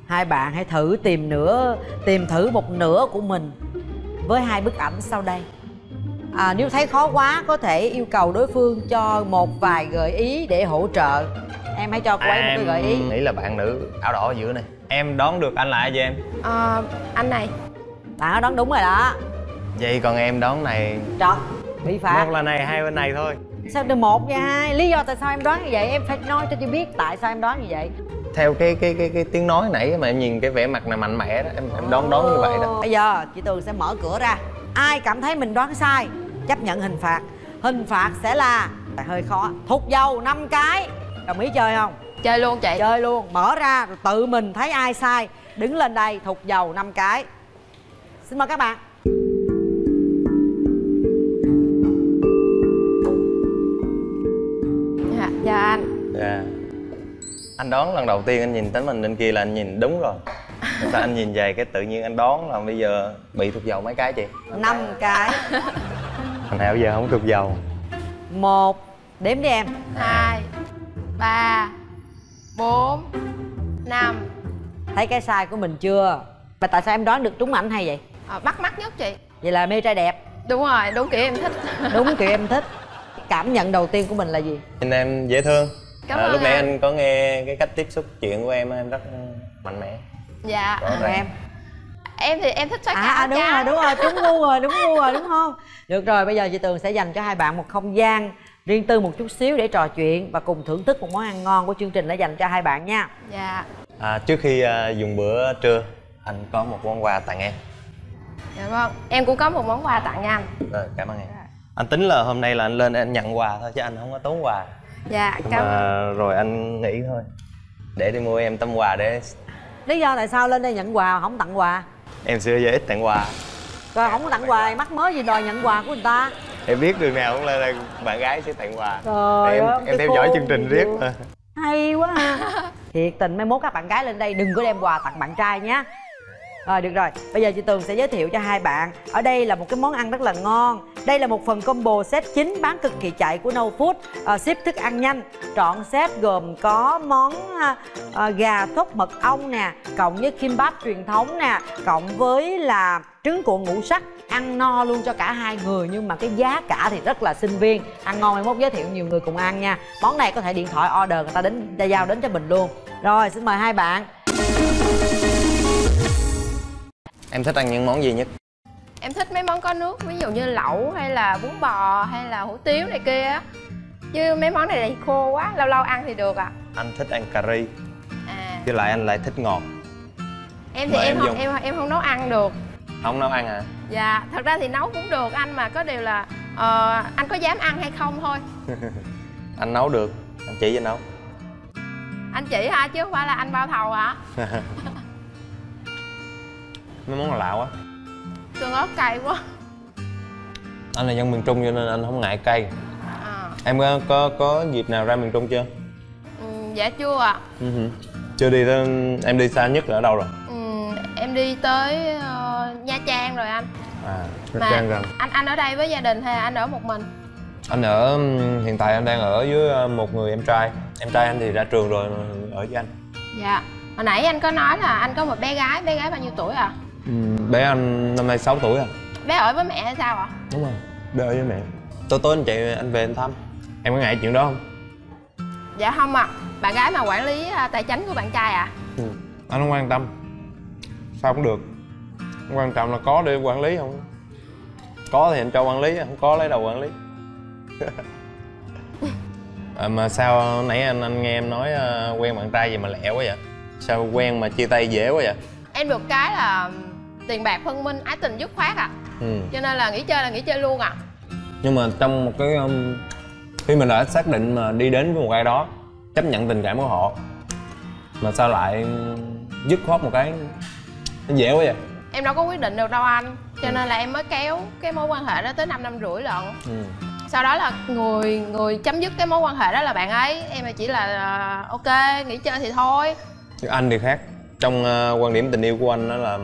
Hai bạn hãy thử tìm thử một nửa của mình với 2 bức ảnh sau đây. Nếu thấy khó quá có thể yêu cầu đối phương cho một vài gợi ý để hỗ trợ. Em hãy cho cô ấy một cái gợi ý. Em nghĩ là bạn nữ áo đỏ ở giữa này. Em đoán được anh là ai vậy em? Anh này. Bạn đoán đúng rồi đó. Vậy còn em đoán này. Trật. Bị phạt. Một là này, hai bên này thôi. Sao được một và hai? Lý do tại sao em đoán như vậy? Em phải nói cho chị biết tại sao em đoán như vậy. Theo cái tiếng nói nãy mà em nhìn cái vẻ mặt này mạnh mẽ đó, em đoán như vậy đó. Bây giờ chị Tường sẽ mở cửa ra. Ai cảm thấy mình đoán sai chấp nhận hình phạt. Hình phạt sẽ là hơi khó, thụt dầu 5 cái. Đồng ý chơi không? Chơi luôn chị. Chơi luôn, mở ra rồi tự mình thấy ai sai đứng lên đây thục dầu 5 cái. Xin mời các bạn. Dạ, chào anh. Dạ. Anh đoán lần đầu tiên anh nhìn tính mình bên kia là anh nhìn đúng rồi. Sao anh nhìn về cái tự nhiên anh đoán là bây giờ bị thục dầu mấy cái chị? 5 cái. Hồi nào giờ không thục dầu. 1. Đếm đi em. 2 3 4 5. Thấy cái sai của mình chưa? Mà tại sao em đoán được trúng ảnh hay vậy? Bắt mắt nhất chị. Vậy là mê trai đẹp. Đúng rồi, đúng kiểu em thích. Đúng kiểu em thích. Cảm nhận đầu tiên của mình là gì? Nhìn em dễ thương. Cảm ơn. Lúc nãy anh có nghe cái cách tiếp xúc chuyện của em rất mạnh mẽ. Dạ. Rồi em thì em thích xoay cả. À đúng rồi, trúng ngu rồi đúng không? Được rồi, bây giờ chị Tường sẽ dành cho hai bạn một không gian riêng tư một chút xíu để trò chuyện và cùng thưởng thức một món ăn ngon của chương trình đã dành cho hai bạn nha. Dạ. Trước khi dùng bữa trưa, anh có một món quà tặng em. Dạ vâng, em cũng có một món quà tặng anh. Rồi, cảm ơn em. Dạ. Anh tính là hôm nay là anh lên anh nhận quà thôi chứ anh không có tốn quà. Dạ, cảm ơn. Rồi anh nghĩ thôi, để đi mua em tấm quà để... Lý do tại sao lên đây nhận quà mà không tặng quà? Em xưa giờ ít tặng quà. Rồi không có tặng quà, mắc mớ gì đòi nhận quà của người ta. Em biết đường nào cũng là bạn gái sẽ tặng quà. Trời ơi, em theo dõi chương trình riết mà. Hay quá ha. Thiệt tình, mai mốt các bạn gái lên đây đừng có đem quà tặng bạn trai nhé. Rồi được rồi, bây giờ chị Tường sẽ giới thiệu cho hai bạn. Ở đây là một cái món ăn rất là ngon. Đây là một phần combo set chính bán cực kỳ chạy của No Food ship thức ăn nhanh. Trọn set gồm có món gà thốt mật ong nè, cộng với kimbap truyền thống nè, cộng với là trứng cuộn ngũ sắc. Ăn no luôn cho cả hai người, nhưng mà cái giá cả thì rất là sinh viên. Ăn ngon, mai mốt giới thiệu nhiều người cùng ăn nha. Món này có thể điện thoại order, người ta giao đến cho mình luôn. Rồi, xin mời hai bạn. Em thích ăn những món gì nhất? Em thích mấy món có nước, ví dụ như lẩu hay là bún bò hay là hủ tiếu này kia á. Chứ mấy món này thì khô quá, lâu lâu ăn thì được ạ. Anh thích ăn cà ri. Với lại anh lại thích ngọt. Em thì em không nấu ăn được. Không nấu ăn hả? Dạ, thật ra thì nấu cũng được anh, mà có điều là anh có dám ăn hay không thôi. Anh nấu được, anh chỉ cho nấu. Anh chỉ ha, chứ không phải là anh bao thầu hả? Mấy món là lạ quá. Tương ớt cay quá. Anh là dân miền Trung cho nên anh không ngại cay. Em có dịp nào ra miền Trung chưa? Dạ chưa ạ. Chưa đi tới. Em đi xa nhất là ở đâu rồi? Em đi tới Nha Trang rồi anh. Nha Trang rồi. Anh ở đây với gia đình hay anh ở một mình? Anh ở, hiện tại anh đang ở với một người em trai. Em trai anh thì ra trường rồi, ở với anh. Dạ. Hồi nãy anh có nói là anh có một bé gái bao nhiêu tuổi à? Bé anh năm nay 6 tuổi à. Bé ở với mẹ hay sao ạ? Đúng rồi, bé ở với mẹ. Tối anh chạy anh về anh thăm. Em có ngại chuyện đó không? Dạ không ạ. Bạn gái mà quản lý tài chính của bạn trai à? Anh không quan tâm. Sao cũng được. Quan trọng là có để quản lý không? Có thì anh cho quản lý, không có lấy đầu quản lý. Mà sao nãy anh nghe em nói quen bạn trai gì mà lẹ quá vậy? Sao quen mà chia tay dễ quá vậy? Em được cái là tiền bạc phân minh, ái tình dứt khoát ạ. Cho nên là nghỉ chơi luôn ạ. Nhưng mà trong một cái... khi mình đã xác định mà đi đến với một ai đó, chấp nhận tình cảm của họ, mà sao lại dứt khoát một cái nó dễ quá vậy? Em đâu có quyết định được đâu anh. Cho nên là em mới kéo cái mối quan hệ đó tới 5 năm rưỡi lận. Sau đó là người chấm dứt cái mối quan hệ đó là bạn ấy. Em chỉ là ok, nghỉ chơi thì thôi. Anh thì khác. Trong quan điểm tình yêu của anh đó là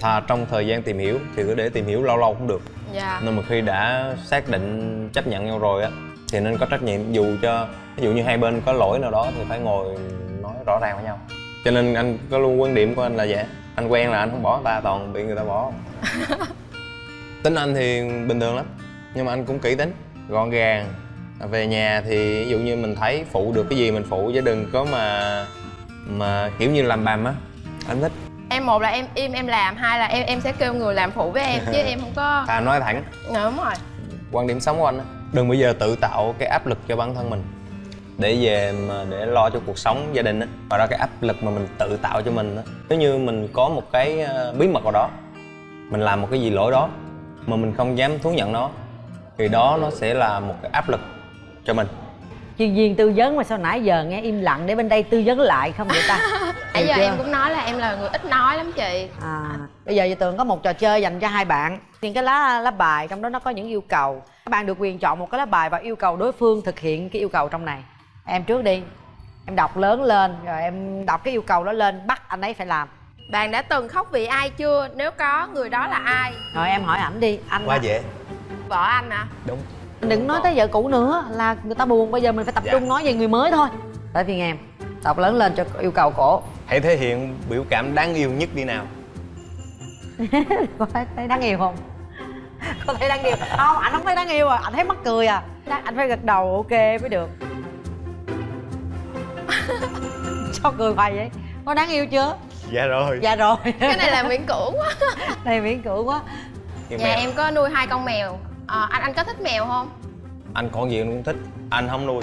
thà trong thời gian tìm hiểu thì cứ để tìm hiểu lâu lâu cũng được. Dạ. Nên mà khi đã xác định chấp nhận nhau rồi á thì nên có trách nhiệm, dù cho ví dụ như hai bên có lỗi nào đó thì phải ngồi nói rõ ràng với nhau. Cho nên anh có luôn quan điểm của anh là vậy. Anh quen là anh không bỏ người ta, toàn bị người ta bỏ. Tính anh thì bình thường lắm, nhưng mà anh cũng kỹ tính, gọn gàng. Về nhà thì ví dụ như mình thấy phụ được cái gì mình phụ, chứ đừng có mà kiểu như làm bầm á. Anh thích em, một là em im em làm, hai là em sẽ kêu người làm phụ với em, chứ em không có nói thẳng. Đúng rồi, quan điểm sống của anh á. Đừng bây giờ tự tạo cái áp lực cho bản thân mình để về mà để lo cho cuộc sống gia đình á, và đó cái áp lực mà mình tự tạo cho mình á. Nếu như mình có một cái bí mật nào đó, mình làm một cái gì lỗi đó mà mình không dám thú nhận nó, thì đó nó sẽ là một cái áp lực cho mình. chuyên viên tư vấn mà sao nãy giờ nghe im lặng, để bên đây tư vấn lại không vậy ta? Nãy giờ chưa? Em cũng nói là em là người ít nói lắm chị. Bây giờ Dì Tường có một trò chơi dành cho hai bạn. Những cái lá bài trong đó nó có những yêu cầu. Các bạn được quyền chọn một cái lá bài và yêu cầu đối phương thực hiện cái yêu cầu trong này. Em trước đi. Em đọc lớn lên, rồi em đọc cái yêu cầu đó lên, bắt anh ấy phải làm. Bạn đã từng khóc vì ai chưa? Nếu có, người đó là ai? Rồi em hỏi ảnh đi. Anh quá dễ. Vợ anh hả? Đúng. Đừng nói tới vợ cũ nữa, là người ta buồn. Bây giờ mình phải tập trung nói về người mới thôi. Tới phiên em. Đọc lớn lên cho yêu cầu cổ. Hãy thể hiện biểu cảm đáng yêu nhất đi nào. Có thấy đáng yêu không? Có thấy đáng yêu không? Anh không thấy đáng yêu à, anh thấy mắc cười à. Anh phải gật đầu ok mới được. Cho cười hoài vậy. Có đáng yêu chưa? Dạ rồi. Dạ rồi. Cái này là miễn cưỡng quá. Này miễn cưỡng quá. Nhà em có nuôi 2 con mèo. Anh có thích mèo không? Anh còn gì cũng thích. Anh không nuôi,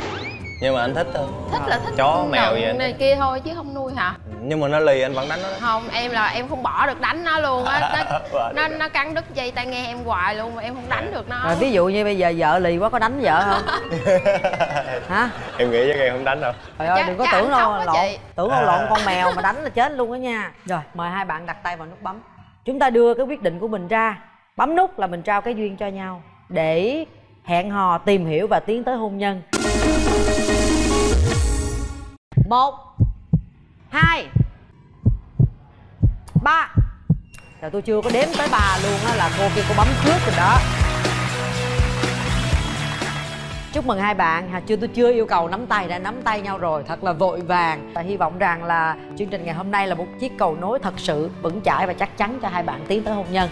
nhưng mà anh thích thôi. Thích là thích chó mèo vậy này kia thôi chứ không nuôi hả? Nhưng mà nó lì anh vẫn đánh nó. Không, em là em không bỏ được đánh nó luôn á. Nó cắn đứt dây tai nghe em hoài luôn mà em không đánh được nó. Rồi, ví dụ như bây giờ vợ lì quá có đánh vợ không? Hả? Em nghĩ chắc em không đánh đâu. Trời ơi, đừng có tưởng đâu lộn. Tưởng đâu lộn con mèo mà đánh là chết luôn á nha. Rồi, mời hai bạn đặt tay vào nút bấm. Chúng ta đưa cái quyết định của mình ra. Bấm nút là mình trao cái duyên cho nhau để hẹn hò, tìm hiểu và tiến tới hôn nhân. 1 2 3. Trời, tôi chưa có đếm tới 3 luôn á, là cô kia cô bấm trước rồi đó. Chúc mừng hai bạn. Tôi chưa yêu cầu nắm tay, đã nắm tay nhau rồi, thật là vội vàng. Và hy vọng rằng là chương trình ngày hôm nay là một chiếc cầu nối thật sự vững chãi và chắc chắn cho hai bạn tiến tới hôn nhân.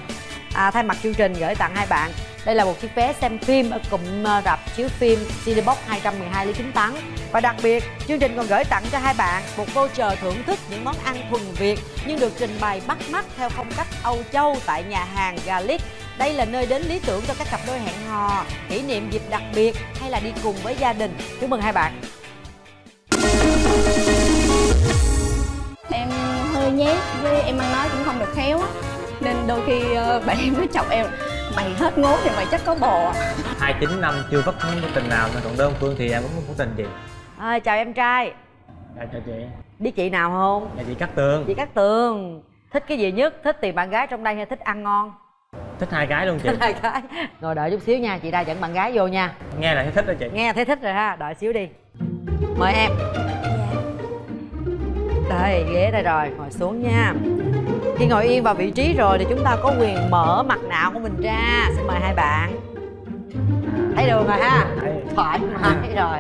Thay mặt chương trình gửi tặng hai bạn đây là một chiếc vé xem phim ở cụm rạp chiếu phim Cinebox 212 Lý Chính Thắng. Và đặc biệt, chương trình còn gửi tặng cho hai bạn một voucher thưởng thức những món ăn thuần Việt nhưng được trình bày bắt mắt theo phong cách Âu Châu tại nhà hàng Galic. Đây là nơi đến lý tưởng cho các cặp đôi hẹn hò, kỷ niệm dịp đặc biệt hay là đi cùng với gia đình. Chúc mừng hai bạn. Em hơi nhát, với em ăn nói cũng không được khéo nên đôi khi bạn em nó chọc em: mày hết ngố thì mày chắc có bồ. 29 năm chưa vấp mối tình nào, mà còn đơn phương thì em cũng không có tình gì. Chào em trai. Chào chị. Biết chị nào không? Dạ chị Cát Tường. Chị Cát Tường thích cái gì nhất? Thích tìm bạn gái trong đây hay thích ăn ngon? Thích hai cái luôn chị. Thích hai cái. Ngồi đợi chút xíu nha, chị đã dẫn bạn gái vô nha. Nghe là thấy thích rồi chị. Nghe thấy thích rồi ha, đợi xíu đi. Mời em. Đây, ghế đây rồi, ngồi xuống nha. Khi ngồi yên vào vị trí rồi thì chúng ta có quyền mở mặt nạ của mình ra. Xin mời hai bạn. Thấy đường rồi ha, thoải mái rồi.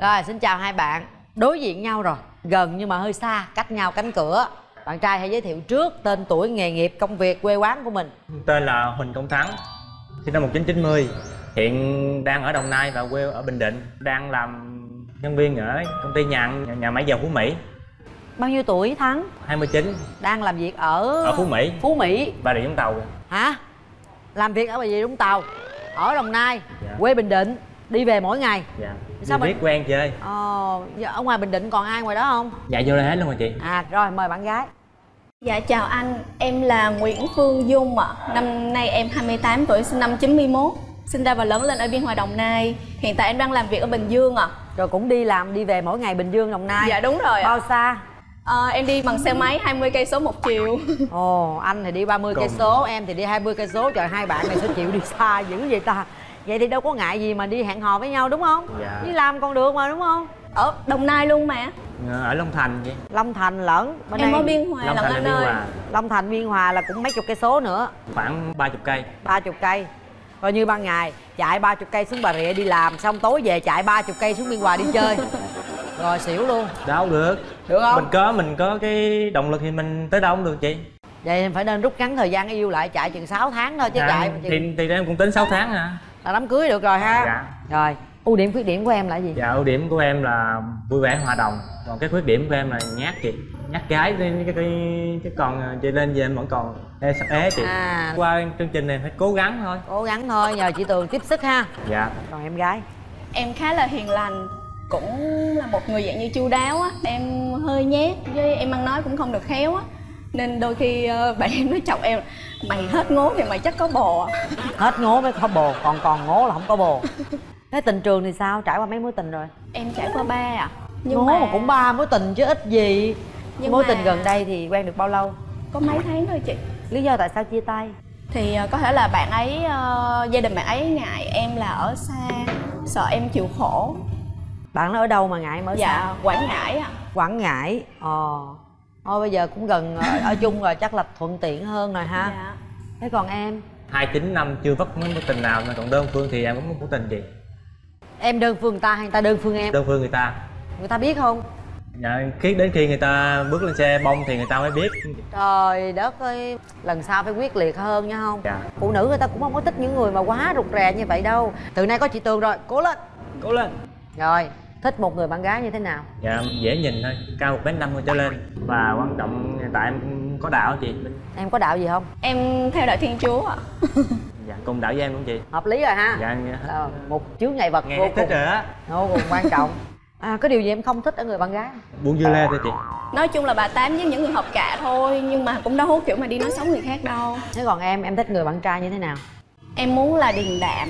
Rồi, xin chào hai bạn. Đối diện nhau rồi, gần nhưng mà hơi xa, cách nhau cánh cửa. Bạn trai hãy giới thiệu trước tên, tuổi, nghề nghiệp, công việc, quê quán của mình. Tên là Huỳnh Công Thắng, sinh năm 1990. Hiện đang ở Đồng Nai và quê ở Bình Định. Đang làm nhân viên ở công ty nhà máy dầu Phú Mỹ. Bao nhiêu tuổi Thắng? 29. Đang làm việc ở Phú Mỹ. Phú Mỹ. Bà Rịa Vũng Tàu. Hả? Làm việc ở Bà Rịa Vũng Tàu. Ở Đồng Nai. Dạ. Quê Bình Định. Đi về mỗi ngày. Dạ. Sao biết quen chơi. Ở ngoài Bình Định còn ai ngoài đó không? Dạ vô đây hết luôn rồi chị. Rồi mời bạn gái. Dạ chào anh, em là Nguyễn Phương Dung ạ. Năm nay em 28 tuổi, sinh năm 91. Sinh ra và lớn lên ở Biên Hòa, Đồng Nai. Hiện tại em đang làm việc ở Bình Dương ạ. Rồi cũng đi làm đi về mỗi ngày Bình Dương, Đồng Nai. Dạ đúng rồi ạ. Bao xa? Em đi bằng xe máy 20 cây số một chiều. Ồ, anh thì đi 30 cây số, em thì đi 20 cây số. Trời, hai bạn này sẽ chịu đi xa dữ vậy ta. Vậy thì đâu có ngại gì mà đi hẹn hò với nhau đúng không? Dạ. Đi làm còn được mà đúng không? Ở Đồng Nai luôn mà. Ở Long Thành vậy. Long Thành lẫn bên em đây. Ở Biên Hòa lẫn ở nơi. Long Thành Biên Hòa là cũng mấy chục cây số nữa. Khoảng 30 cây. 30 cây. Coi như ban ngày chạy 30 cây xuống Bà Rịa đi làm, xong tối về chạy 30 cây xuống Biên Hòa đi chơi. Rồi xỉu luôn. Đâu được. Được không? Mình có cái động lực thì mình tới đâu cũng được chị. Vậy em phải nên rút ngắn thời gian yêu lại, chạy chừng 6 tháng thôi chứ chạy thì em cũng tính 6 tháng hả? Là đám cưới được rồi ha. Dạ. Rồi, ưu điểm khuyết điểm của em là gì? Dạ, ưu điểm của em là vui vẻ hòa đồng. Còn cái khuyết điểm của em là nhát chị. Nhát gái chứ còn chị lên về em vẫn còn sắp ế chị. Qua chương trình này phải cố gắng thôi. Cố gắng thôi, nhờ chị Tường tiếp sức ha. Dạ. Còn em gái? Em khá là hiền lành, cũng là một người dạng như chu đáo á. Em hơi nhát, với em ăn nói cũng không được khéo á nên đôi khi bạn em nó chọc em: mày hết ngố thì mày chắc có bồ. Hết ngố mới có bồ, còn ngố là không có bồ. Thế tình trường thì sao? Trải qua mấy mối tình rồi? Em trải qua 3 à. Nhưng mà cũng 3 mối tình chứ ít gì. Nhưng mối tình gần đây thì quen được bao lâu? Có mấy tháng thôi chị. Lý do tại sao chia tay? Thì có thể là bạn ấy, gia đình bạn ấy ngại em là ở xa, sợ em chịu khổ. Bạn nó ở đâu mà ngại em ở xa? Dạ, Quảng Ngãi ạ. Quảng Ngãi, thôi bây giờ cũng gần ở chung rồi, chắc là thuận tiện hơn rồi ha. Dạ. Thế còn em? 29 năm chưa vấp mối tình nào, mà còn đơn phương thì em cũng có tình gì. Em đơn phương người ta hay người ta đơn phương em? Đơn phương người ta. Người ta biết không? Dạ, khi đến khi người ta bước lên xe bông thì người ta mới biết. Trời đất ơi, lần sau phải quyết liệt hơn nha không? Dạ. Phụ nữ người ta cũng không có thích những người mà quá rụt rè như vậy đâu. Từ nay có chị Tường rồi, cố lên. Cố lên. Rồi, thích một người bạn gái như thế nào? Dạ, dễ nhìn thôi, cao 1m50 trở lên. Và quan trọng tại em có đạo chị. Em có đạo gì không? Em theo đạo Thiên Chúa ạ. Dạ, cùng đạo với em luôn chị. Hợp lý rồi ha. Dạ, dạ. Một chướng ngại vật vô cùng, vô cùng quan trọng. À, có điều gì em không thích ở người bạn gái? Buông dưa lê thôi chị. Nói chung là bà tám với những người hợp cạ thôi. Nhưng mà cũng đâu hút kiểu mà đi nói xấu người khác đâu. Thế còn em thích người bạn trai như thế nào? Em muốn là điềm đạm,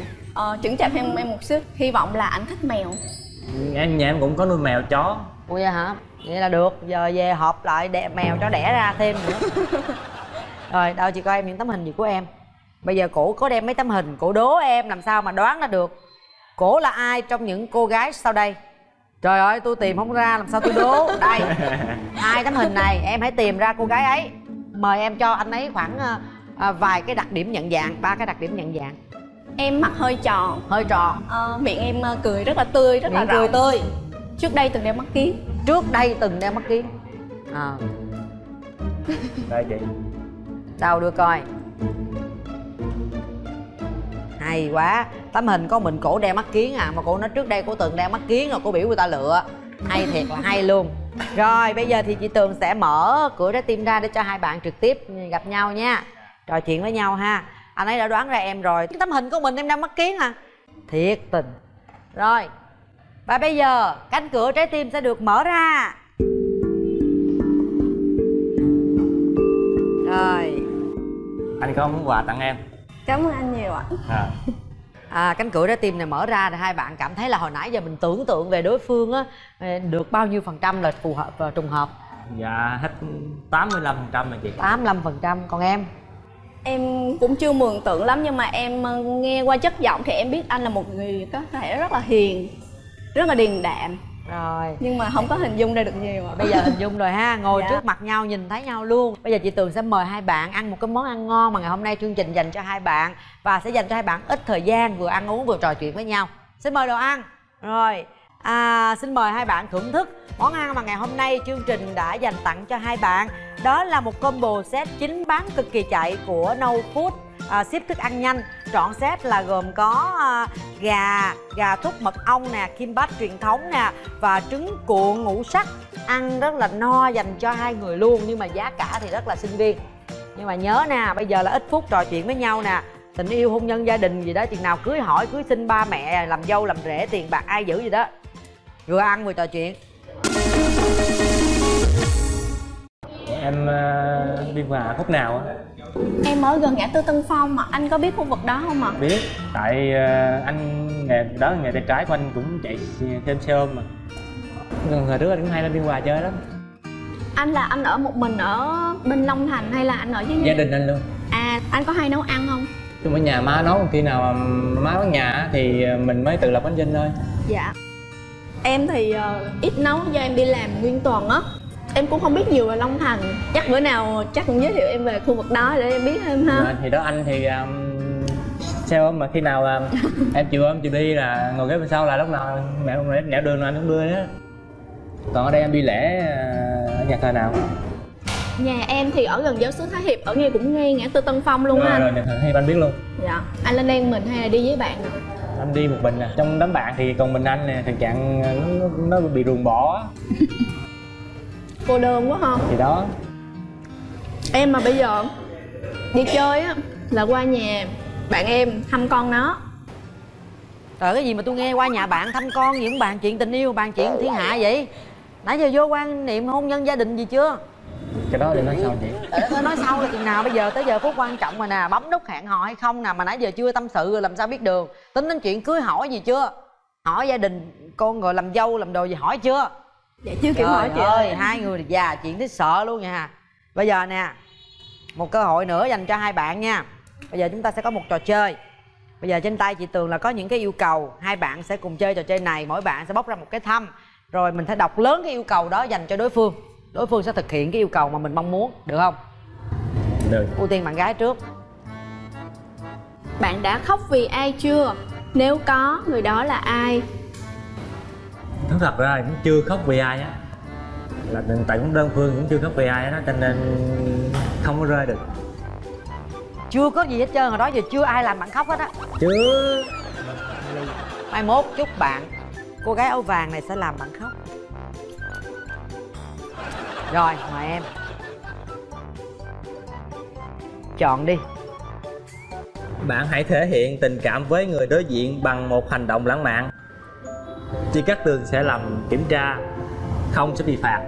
chững chạc thêm em một xíu. Hy vọng là anh thích mèo. Em nhà em cũng có nuôi mèo chó. Ủa vậy hả? Vậy là được, giờ về họp lại để mèo chó đẻ ra thêm nữa. Rồi, đâu chị coi em những tấm hình gì của em. Bây giờ cổ có đem mấy tấm hình, cổ đố em làm sao mà đoán ra được cổ là ai trong những cô gái sau đây. Trời ơi, tôi tìm không ra làm sao tôi đố. Đây, 2 tấm hình này, em hãy tìm ra cô gái ấy. Mời em cho anh ấy khoảng vài cái đặc điểm nhận dạng, 3 cái đặc điểm nhận dạng. Em mặt hơi tròn. Hơi tròn. Miệng em cười rất là tươi, rất là rộng. Cười tươi. Trước đây từng đeo mắt kiếng. Trước đây từng đeo mắt kiếng. Đây chị. Đâu đưa coi. Hay quá. Tấm hình có mình cổ đeo mắt kiếng à. Mà cổ nói trước đây cổ từng đeo mắt kiếng rồi, cổ biểu người ta lựa. Hay thiệt là hay luôn. Rồi bây giờ thì chị Tường sẽ mở cửa trái tim ra để cho hai bạn trực tiếp gặp nhau nha. Trò chuyện với nhau ha. Anh ấy đã đoán ra em rồi. Tấm hình của mình em đeo mắt kiếng à. Thiệt tình. Rồi. Và bây giờ cánh cửa trái tim sẽ được mở ra. Rồi. Anh có món quà tặng em. Cảm ơn anh nhiều ạ. Cánh cửa trái tim này mở ra thì hai bạn cảm thấy là hồi nãy giờ mình tưởng tượng về đối phương á, được bao nhiêu % là phù hợp và trùng hợp? Dạ hết 85% mà chị. 85%. Còn em? Em cũng chưa mường tượng lắm, nhưng mà em nghe qua chất giọng thì em biết anh là một người có thể rất là hiền, rất là điềm đạm. Rồi. Nhưng mà không có hình dung ra được nhiều ạ. Bây giờ hình dung rồi ha, ngồi trước mặt nhau nhìn thấy nhau luôn. Bây giờ chị Tường sẽ mời hai bạn ăn một cái món ăn ngon mà ngày hôm nay chương trình dành cho hai bạn. Và sẽ dành cho hai bạn ít thời gian vừa ăn uống vừa trò chuyện với nhau. Xin mời đồ ăn. Rồi, xin mời hai bạn thưởng thức món ăn mà ngày hôm nay chương trình đã dành tặng cho hai bạn. Đó là một combo set chính bán cực kỳ chạy của No Food ship, thức ăn nhanh. Trọn set là gồm có gà thúc mật ong nè, kim bắp truyền thống nè và trứng cuộn ngũ sắc. Ăn rất là no dành cho hai người luôn, nhưng mà giá cả thì rất là sinh viên. Nhưng mà nhớ nè, bây giờ là ít phút trò chuyện với nhau nè. Tình yêu, hôn nhân, gia đình gì đó, chừng nào cưới hỏi, cưới xin ba mẹ, làm dâu, làm rể, tiền bạc ai giữ gì đó. Vừa ăn vừa trò chuyện. Em Biên Hòa khúc nào á? Em ở gần ngã tư Tân Phong mà, anh có biết khu vực đó không ạ? Biết, tại anh nghề đó, nghề tay trái của anh cũng chạy thêm xe ôm mà. Hồi trước anh cũng hay lên Biên Hòa chơi lắm. Anh là anh ở một mình ở bên Long Thành hay là anh ở với gia đình anh luôn? À, anh có hay nấu ăn không? Ở nhà má nấu, khi nào mà má ở nhà thì mình mới tự lập bánh chưng thôi. Dạ. Em thì ít nấu do em đi làm nguyên tuần á. Em cũng không biết nhiều về Long Thành. Chắc bữa nào chắc cũng giới thiệu em về khu vực đó để em biết thêm ha. Thì đó, anh thì sao mà khi nào em chịu ôm chịu đi là ngồi ghế bên sau, là lúc nào mẹ cũng nẻo đường là anh cũng đưa đó. Còn ở đây em đi lễ ở nhà thờ nào? Nhà em thì ở gần giáo xứ Thái Hiệp, ở ngay cũng ngay ngã tư Tân Phong luôn. Rồi, anh. Rồi, nhà thờ Thái Hiệp anh biết luôn. Dạ. Anh lên đây mình hay là đi với bạn? Anh đi một mình nè. Trong đám bạn thì còn mình anh nè, tình trạng nó bị ruồng bỏ. Cô đơn quá không? Thì đó. Em mà bây giờ đi chơi á là qua nhà bạn em thăm con nó. Trời, cái gì mà tôi nghe qua nhà bạn thăm con gì, cũng bàn chuyện tình yêu, bàn chuyện thiên hạ vậy. Nãy giờ vô quan niệm hôn nhân gia đình gì chưa? Cái đó để nói sau chị. Nói sau là chừng nào, bây giờ tới giờ phút quan trọng rồi nè. Bấm nút hẹn hò hay không nè, mà nãy giờ chưa tâm sự rồi làm sao biết được. Tính đến chuyện cưới hỏi gì chưa? hỏi gia đình con rồi làm dâu làm đồ gì hỏi chưa? Dạ chưa kịp hỏi chị ơi. Hai người già chuyện thấy sợ luôn nha. Bây giờ nè, một cơ hội nữa dành cho hai bạn nha. Bây giờ chúng ta sẽ có một trò chơi. Bây giờ trên tay chị Tường là có những cái yêu cầu. Hai bạn sẽ cùng chơi trò chơi này. Mỗi bạn sẽ bóc ra một cái thăm. Rồi mình sẽ đọc lớn cái yêu cầu đó dành cho đối phương. Đối phương sẽ thực hiện cái yêu cầu mà mình mong muốn. Được không? Được. Ưu tiên bạn gái trước. Bạn đã khóc vì ai chưa? Nếu có, người đó là ai? Nói thật ra cũng chưa khóc vì ai á. Là tại cũng đơn phương cũng chưa khóc vì ai á. Cho nên không có rơi được. Chưa có gì hết trơn, hồi đó giờ chưa ai làm bạn khóc hết á. Chưa. Mai mốt chúc bạn cô gái áo vàng này sẽ làm bạn khóc. Rồi, mời em. Chọn đi. Bạn hãy thể hiện tình cảm với người đối diện bằng một hành động lãng mạn. Chị Cát Tường sẽ làm kiểm tra, không sẽ bị phạt.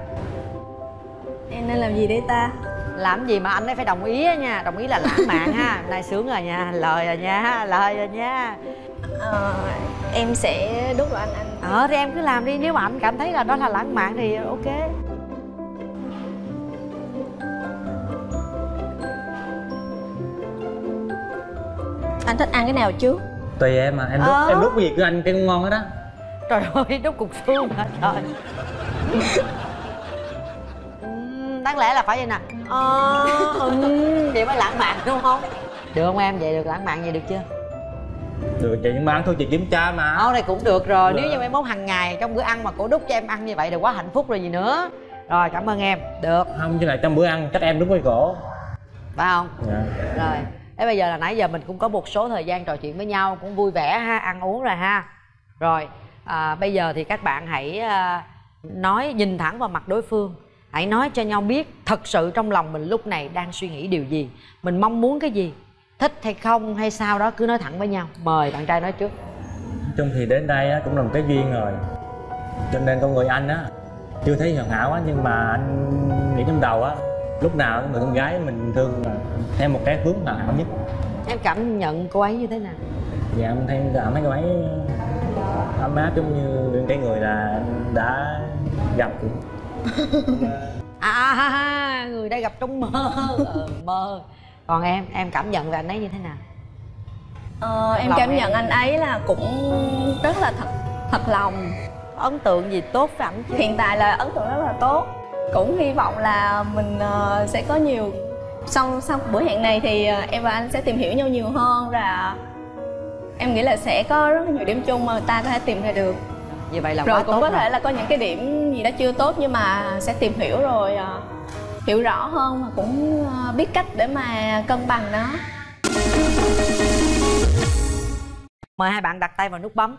Em nên làm gì đây ta? Làm gì mà anh ấy phải đồng ý nha. Đồng ý là lãng mạn ha. Nay sướng rồi nha. Lời rồi nha. Lời rồi nha. Em sẽ đút đồ anh. Thì em cứ làm đi. Nếu mà anh cảm thấy là đó là lãng mạn thì ok. Anh thích ăn cái nào trước? Tùy em mà. Em đút, em đút cái gì cứ ăn cái ngon hết đó. Trời ơi, đút cục xương hả trời. Đáng lẽ là phải vậy nè. Vậy mới lãng mạn đúng không? Được không em? Vậy được lãng mạn vậy được chưa? Được chị, nhưng mà ăn thôi chị kiểm tra mà. Này cũng được rồi. Nếu như em muốn hàng ngày trong bữa ăn mà cổ đút cho em ăn như vậy thì quá hạnh phúc rồi gì nữa. Rồi cảm ơn em. Được. Không chứ lại trong bữa ăn chắc em đúng với cổ. Phải không? Dạ. Rồi. Thế bây giờ là nãy giờ mình cũng có một số thời gian trò chuyện với nhau cũng vui vẻ ha, ăn uống rồi ha. Rồi bây giờ thì các bạn hãy nói nhìn thẳng vào mặt đối phương. Hãy nói cho nhau biết thật sự trong lòng mình lúc này đang suy nghĩ điều gì. Mình mong muốn cái gì. Thích hay không hay sao đó cứ nói thẳng với nhau. Mời bạn trai nói trước. Nói chung thì đến đây cũng là một cái duyên rồi. Cho nên con người anh á chưa thấy hoàn hảo á, nhưng mà anh nghĩ trong đầu á lúc nào người con gái mình thương là theo một cái hướng hoàn hảo nhất. Em cảm nhận cô ấy như thế nào? Dạ em thấy cảm thấy cô ấy ấm áp giống như cái người là đã gặp. Người đã gặp trong mơ. Mơ. Còn em cảm nhận về anh ấy như thế nào? Em cảm nhận anh ấy là cũng rất là thật lòng. Ấn tượng gì tốt với ảnh chứ? Hiện tại là ấn tượng rất là tốt. Cũng hy vọng là mình sẽ có nhiều sau buổi hẹn này thì em và anh sẽ tìm hiểu nhau nhiều hơn. Và em nghĩ là sẽ có rất nhiều điểm chung mà ta có thể tìm ra được. Như vậy là rồi cũng có thể là có những cái điểm gì đó chưa tốt, nhưng mà sẽ tìm hiểu rồi hiểu rõ hơn mà cũng biết cách để mà cân bằng nó. Mời hai bạn đặt tay vào nút bấm.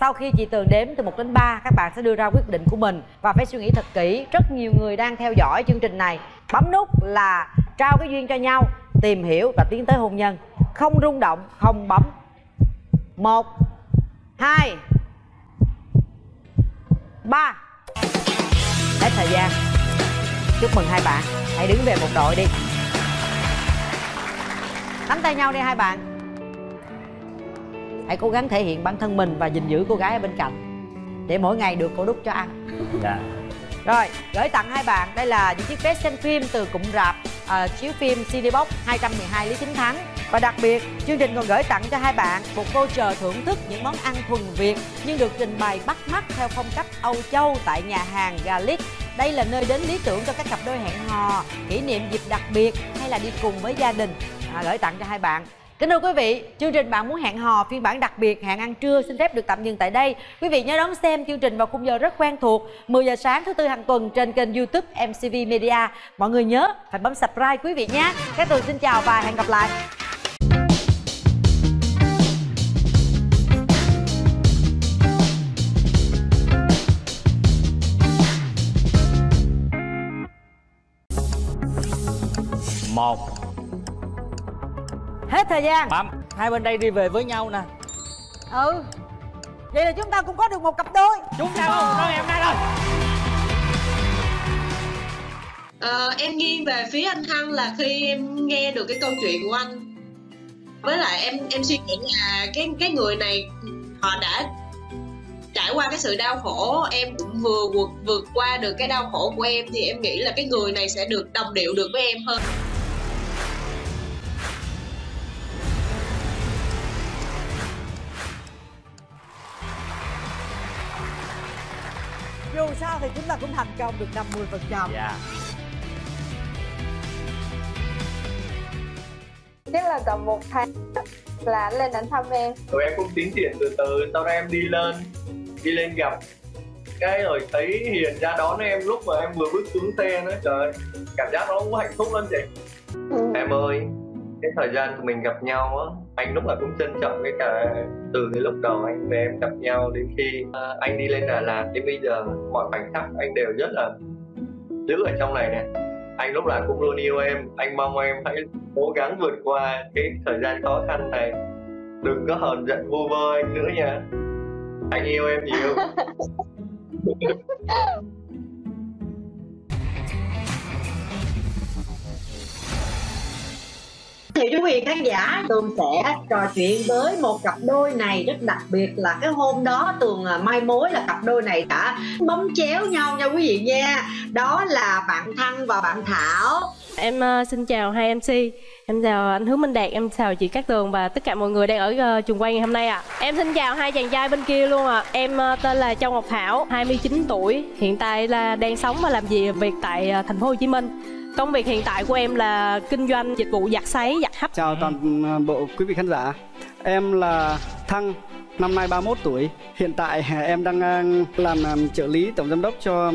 Sau khi chị Tường đếm từ 1 đến 3, các bạn sẽ đưa ra quyết định của mình và phải suy nghĩ thật kỹ. Rất nhiều người đang theo dõi chương trình này. Bấm nút là trao cái duyên cho nhau, tìm hiểu và tiến tới hôn nhân. Không rung động, không bấm. 1, 2, 3. Hết thời gian. Chúc mừng hai bạn. Hãy đứng về một đội đi. Nắm tay nhau đi hai bạn. Hãy cố gắng thể hiện bản thân mình và gìn giữ cô gái ở bên cạnh để mỗi ngày được cô đút cho ăn. Dạ. Rồi, gửi tặng hai bạn. Đây là những chiếc vé xem phim từ cụm rạp chiếu phim Cinebox 212 Lý Chính Thắng. Và đặc biệt, chương trình còn gửi tặng cho hai bạn một voucher thưởng thức những món ăn thuần Việt nhưng được trình bày bắt mắt theo phong cách Âu Châu tại nhà hàng Galic. Đây là nơi đến lý tưởng cho các cặp đôi hẹn hò, kỷ niệm dịp đặc biệt hay là đi cùng với gia đình. Gửi tặng cho hai bạn. Kính thưa quý vị, chương trình Bạn Muốn Hẹn Hò phiên bản đặc biệt hẹn ăn trưa xin phép được tạm dừng tại đây. Quý vị nhớ đón xem chương trình vào khung giờ rất quen thuộc 10 giờ sáng thứ Tư hàng tuần trên kênh YouTube MCV Media. Mọi người nhớ phải bấm subscribe quý vị nhé. Cát Tường xin chào và hẹn gặp lại. Một. Hết thời gian. Bấm. Hai bên đây đi về với nhau nè. Vậy là chúng ta cũng có được một cặp đôi. Chúng ta có một đôi em đây rồi. Em nghiêng về phía anh Thăng là khi em nghe được cái câu chuyện của anh. Với lại em suy nghĩ là cái người này họ đã trải qua cái sự đau khổ, em cũng vừa vượt qua được cái đau khổ của em, thì em nghĩ là cái người này sẽ được đồng điệu được với em hơn. Dù sao thì chúng ta cũng thành công được 50%. Yeah. Chắc là tầm 1 tháng là anh lên anh thăm em. Rồi em cũng tiến triển từ từ, sau đó em đi lên gặp. Cái rồi thấy Hiền ra đón em lúc mà em vừa bước xuống xe nữa. Trời ơi, cảm giác nó cũng hạnh phúc lắm chị. Em ơi, cái thời gian của mình gặp nhau á, anh lúc nào cũng trân trọng cái cả từ cái lúc đầu anh và em gặp nhau đến khi anh đi lên Đà Lạt đến bây giờ, mọi khoảnh khắc anh đều rất là giữ ở trong này nè. Anh lúc nào cũng luôn yêu em, anh mong em hãy cố gắng vượt qua cái thời gian khó khăn này, đừng có hờn giận vu vơ anh nữa nha, anh yêu em nhiều. Thì quý vị khán giả, Tường sẽ trò chuyện với một cặp đôi này rất đặc biệt, là cái hôm đó Tường mai mối là cặp đôi này đã bấm chéo nhau nha quý vị nha. Đó là bạn Thanh và bạn Thảo. Em xin chào hai MC, em chào anh Hứa Minh Đạt, em chào chị Cát Tường và tất cả mọi người đang ở trường quay ngày hôm nay ạ. Em xin chào hai chàng trai bên kia luôn ạ. Em tên là Châu Ngọc Thảo, 29 tuổi, hiện tại là đang sống và làm việc tại thành phố Hồ Chí Minh. Công việc hiện tại của em là kinh doanh dịch vụ giặt sấy, giặt hấp. Chào toàn bộ quý vị khán giả. Em là Thăng, năm nay 31 tuổi. Hiện tại em đang làm trợ lý tổng giám đốc cho